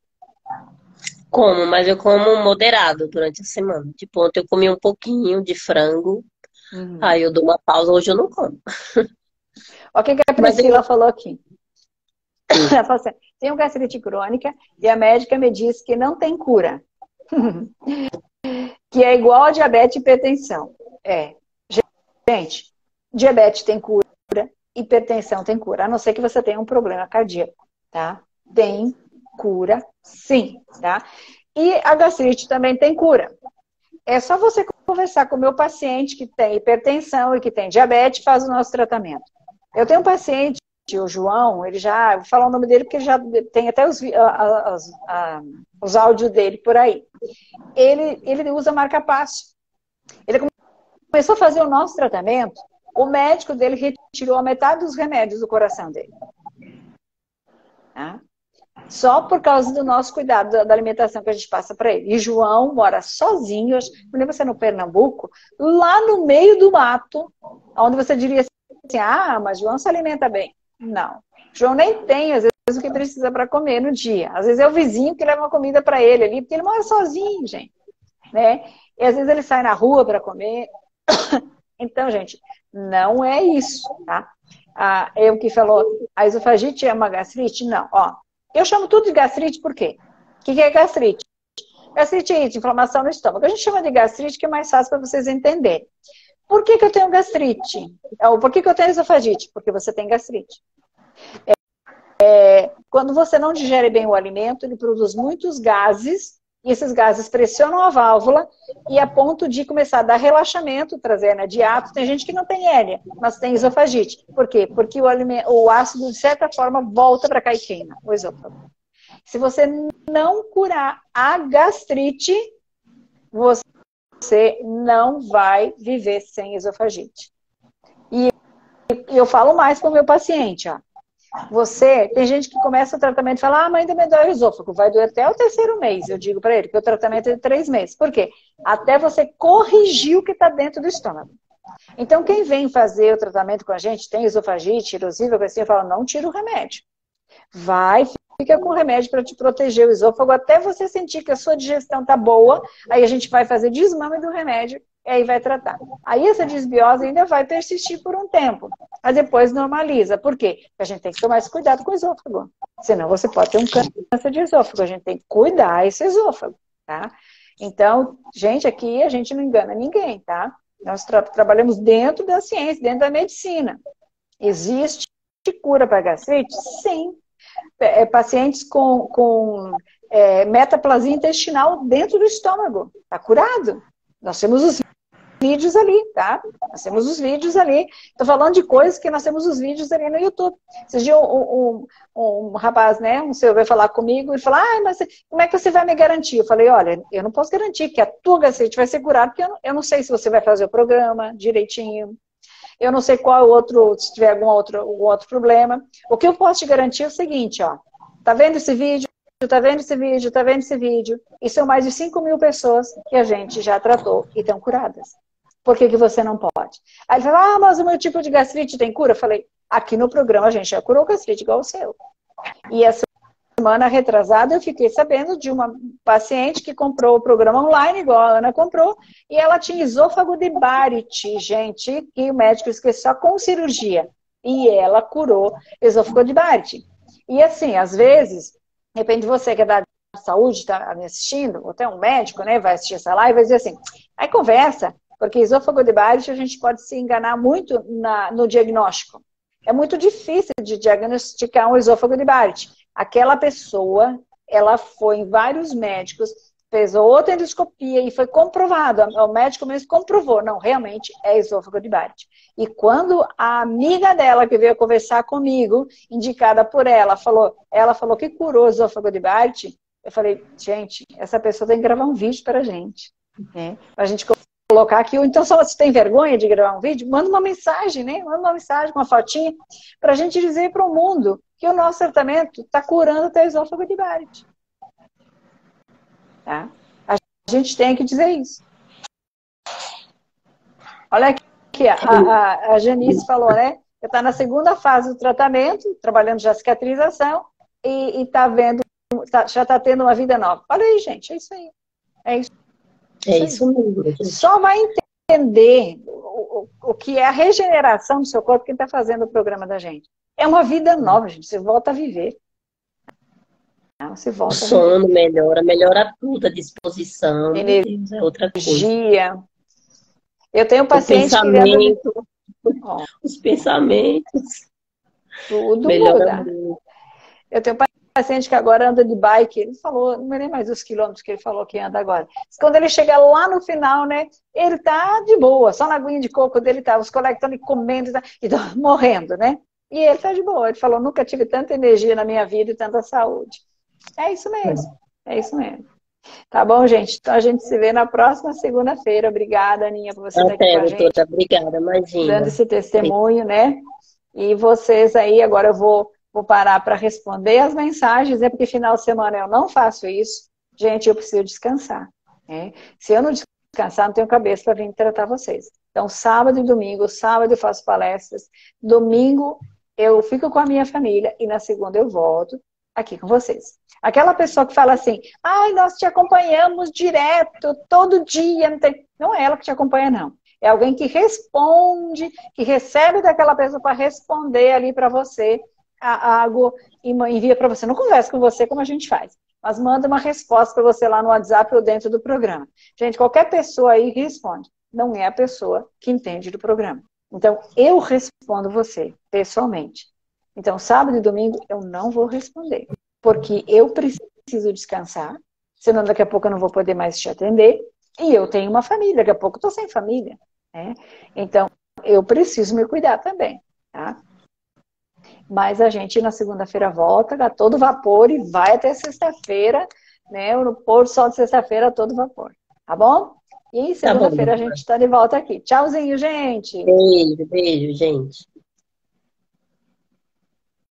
Como, mas eu como moderado durante a semana. Tipo, ontem eu comi um pouquinho de frango, uhum. Aí eu dou uma pausa, hoje eu não como. Olha o que a Priscila eu... falou aqui. Ela falou assim, tenho gastrite crônica e a médica me disse que não tem cura. Que é igual a diabetes e hipertensão. É. Gente, diabetes tem cura, hipertensão tem cura. A não ser que você tenha um problema cardíaco, tá? Tem cura, sim, tá? E a gastrite também tem cura. É só você conversar com o meu paciente que tem hipertensão e que tem diabetes, faz o nosso tratamento. Eu tenho um paciente, o João, ele já, vou falar o nome dele porque já tem até os, os, os áudios dele por aí. Ele, ele usa marca-passo. Ele começou a fazer o nosso tratamento, o médico dele retirou a metade dos remédios do coração dele. Tá? Só por causa do nosso cuidado, da alimentação que a gente passa para ele. E João mora sozinho, não lembro se é no Pernambuco, lá no meio do mato, onde você diria assim, ah, mas João se alimenta bem. Não. João nem tem, às vezes, o que precisa para comer no dia. Às vezes é o vizinho que leva uma comida para ele ali, porque ele mora sozinho, gente. Né? E às vezes ele sai na rua para comer. Então, gente, não é isso, tá? Ah, eu que falou, a esofagite é uma gastrite? Não, ó. Eu chamo tudo de gastrite por quê? O que é gastrite? Gastrite é inflamação no estômago. A gente chama de gastrite que é mais fácil para vocês entenderem. Por que, que eu tenho gastrite? Ou por que, que eu tenho esofagite? Porque você tem gastrite. É, é, quando você não digere bem o alimento, ele produz muitos gases, e esses gases pressionam a válvula e a ponto de começar a dar relaxamento, trazer hérnia de ato. Tem gente que não tem hérnia, mas tem esofagite. Por quê? Porque o, alimento, o ácido, de certa forma, volta para a caiquena, o esôfago. Se você não curar a gastrite, você não vai viver sem esofagite. E eu falo mais com o meu paciente, ó. Você, tem gente que começa o tratamento e fala, ah, mas ainda me dói o esôfago, vai doer até o terceiro mês, eu digo pra ele, porque o tratamento é de três meses. Por quê? Até você corrigir o que tá dentro do estômago. Então, quem vem fazer o tratamento com a gente, tem esofagite, erosiva, assim, eu falo, não tira o remédio. Vai, fica com o remédio pra te proteger o esôfago, até você sentir que a sua digestão tá boa, aí a gente vai fazer desmame do remédio, e aí vai tratar. Aí essa disbiose ainda vai persistir por um tempo, mas depois normaliza. Por quê? Porque a gente tem que tomar esse cuidado com o esôfago. Senão você pode ter um câncer de esôfago. A gente tem que cuidar esse esôfago, tá? Então, gente, aqui a gente não engana ninguém, tá? Nós tra trabalhamos dentro da ciência, dentro da medicina. Existe cura para gastrite? Sim. É, pacientes com, com é, metaplasia intestinal dentro do estômago. Tá curado. Nós temos os vídeos ali, tá? Nós temos os vídeos ali. Tô falando de coisas que nós temos os vídeos ali no YouTube. Esses dias um, um, um rapaz, né, um senhor veio falar comigo e falou, ah, mas como é que você vai me garantir? Eu falei, olha, eu não posso garantir que a tua gastrite vai ser curada, porque eu não, eu não sei se você vai fazer o programa direitinho. Eu não sei qual outro, se tiver algum outro, algum outro problema. O que eu posso te garantir é o seguinte, ó. Tá vendo esse vídeo? Tá vendo esse vídeo? Tá vendo esse vídeo? E são mais de cinco mil pessoas que a gente já tratou e estão curadas. Por que que você não pode? Aí ele fala, ah, mas o meu tipo de gastrite tem cura? Eu falei, aqui no programa a gente já curou gastrite igual o seu. E essa semana retrasada eu fiquei sabendo de uma paciente que comprou o programa online, igual a Ana comprou, e ela tinha esôfago de Barrett, gente, e o médico esqueceu só com cirurgia. E ela curou esôfago de Barrett. E assim, às vezes, de repente você que é da saúde, está me assistindo, ou até um médico, né, vai assistir essa live e vai dizer assim, aí conversa. Porque esôfago de Barrett a gente pode se enganar muito na, no diagnóstico. É muito difícil de diagnosticar um esôfago de Barrett. Aquela pessoa, ela foi em vários médicos, fez outra endoscopia e foi comprovado. O médico mesmo comprovou, não, realmente é esôfago de Barrett. E quando a amiga dela que veio conversar comigo, indicada por ela, falou, ela falou que curou o esôfago de Barrett, eu falei, gente, essa pessoa tem que gravar um vídeo para a gente. Né? Para a gente colocar aqui, ou então só se tem vergonha de gravar um vídeo, manda uma mensagem, né? Manda uma mensagem, uma fotinha, pra gente dizer pro mundo que o nosso tratamento tá curando até o esôfago de Barrett. Tá? A gente tem que dizer isso. Olha aqui, a, a, a Janice falou, né? Que tá na segunda fase do tratamento, trabalhando já a cicatrização, e, e tá vendo, tá, já tá tendo uma vida nova. Olha aí, gente, é isso aí. É isso. É isso mesmo. Só vai entender o, o, o que é a regeneração do seu corpo quem está fazendo o programa da gente. É uma vida nova, gente. Você volta a viver. Você volta. O sono melhora, melhora tudo, a disposição, Deus, é outra coisa. Eu tenho paciente o pensamento, que... oh. Os pensamentos. Tudo melhora. Muda. Eu tenho paciente que agora anda de bike, ele falou, não me lembro mais os quilômetros que ele falou que anda agora. Quando ele chega lá no final, né, ele tá de boa, só na aguinha de coco dele tá, os colegas estão ali comendo e tá, morrendo, né? E ele tá de boa, ele falou, nunca tive tanta energia na minha vida e tanta saúde. É isso mesmo, é isso mesmo. Tá bom, gente? Então a gente se vê na próxima segunda-feira. Obrigada, Aninha, por você estar aqui com a gente. Toda. Obrigada, imagina. Dando esse testemunho, né? E vocês aí, agora eu vou, vou parar para responder as mensagens, né? Porque final de semana eu não faço isso. Gente, eu preciso descansar. Né? Se eu não descansar, não tenho cabeça para vir tratar vocês. Então, sábado e domingo, sábado eu faço palestras, domingo eu fico com a minha família e na segunda eu volto aqui com vocês. Aquela pessoa que fala assim, ai, nós te acompanhamos direto, todo dia. Não, tem... não é ela que te acompanha, não. É alguém que responde, que recebe daquela pessoa para responder ali para você a algo, envia para você. Não conversa com você como a gente faz, mas manda uma resposta para você lá no WhatsApp ou dentro do programa. Gente, qualquer pessoa aí responde. Não é a pessoa que entende do programa. Então, eu respondo você pessoalmente. Então, sábado e domingo, eu não vou responder. Porque eu preciso descansar, senão daqui a pouco eu não vou poder mais te atender. E eu tenho uma família, daqui a pouco eu tô sem família. Né? Então, eu preciso me cuidar também, tá? Mas a gente, na segunda-feira, volta, dá todo vapor e vai até sexta-feira, né? No pôr do sol de sexta-feira, todo vapor. Tá bom? E segunda-feira a gente tá de volta aqui. Tchauzinho, gente! Beijo, beijo, gente!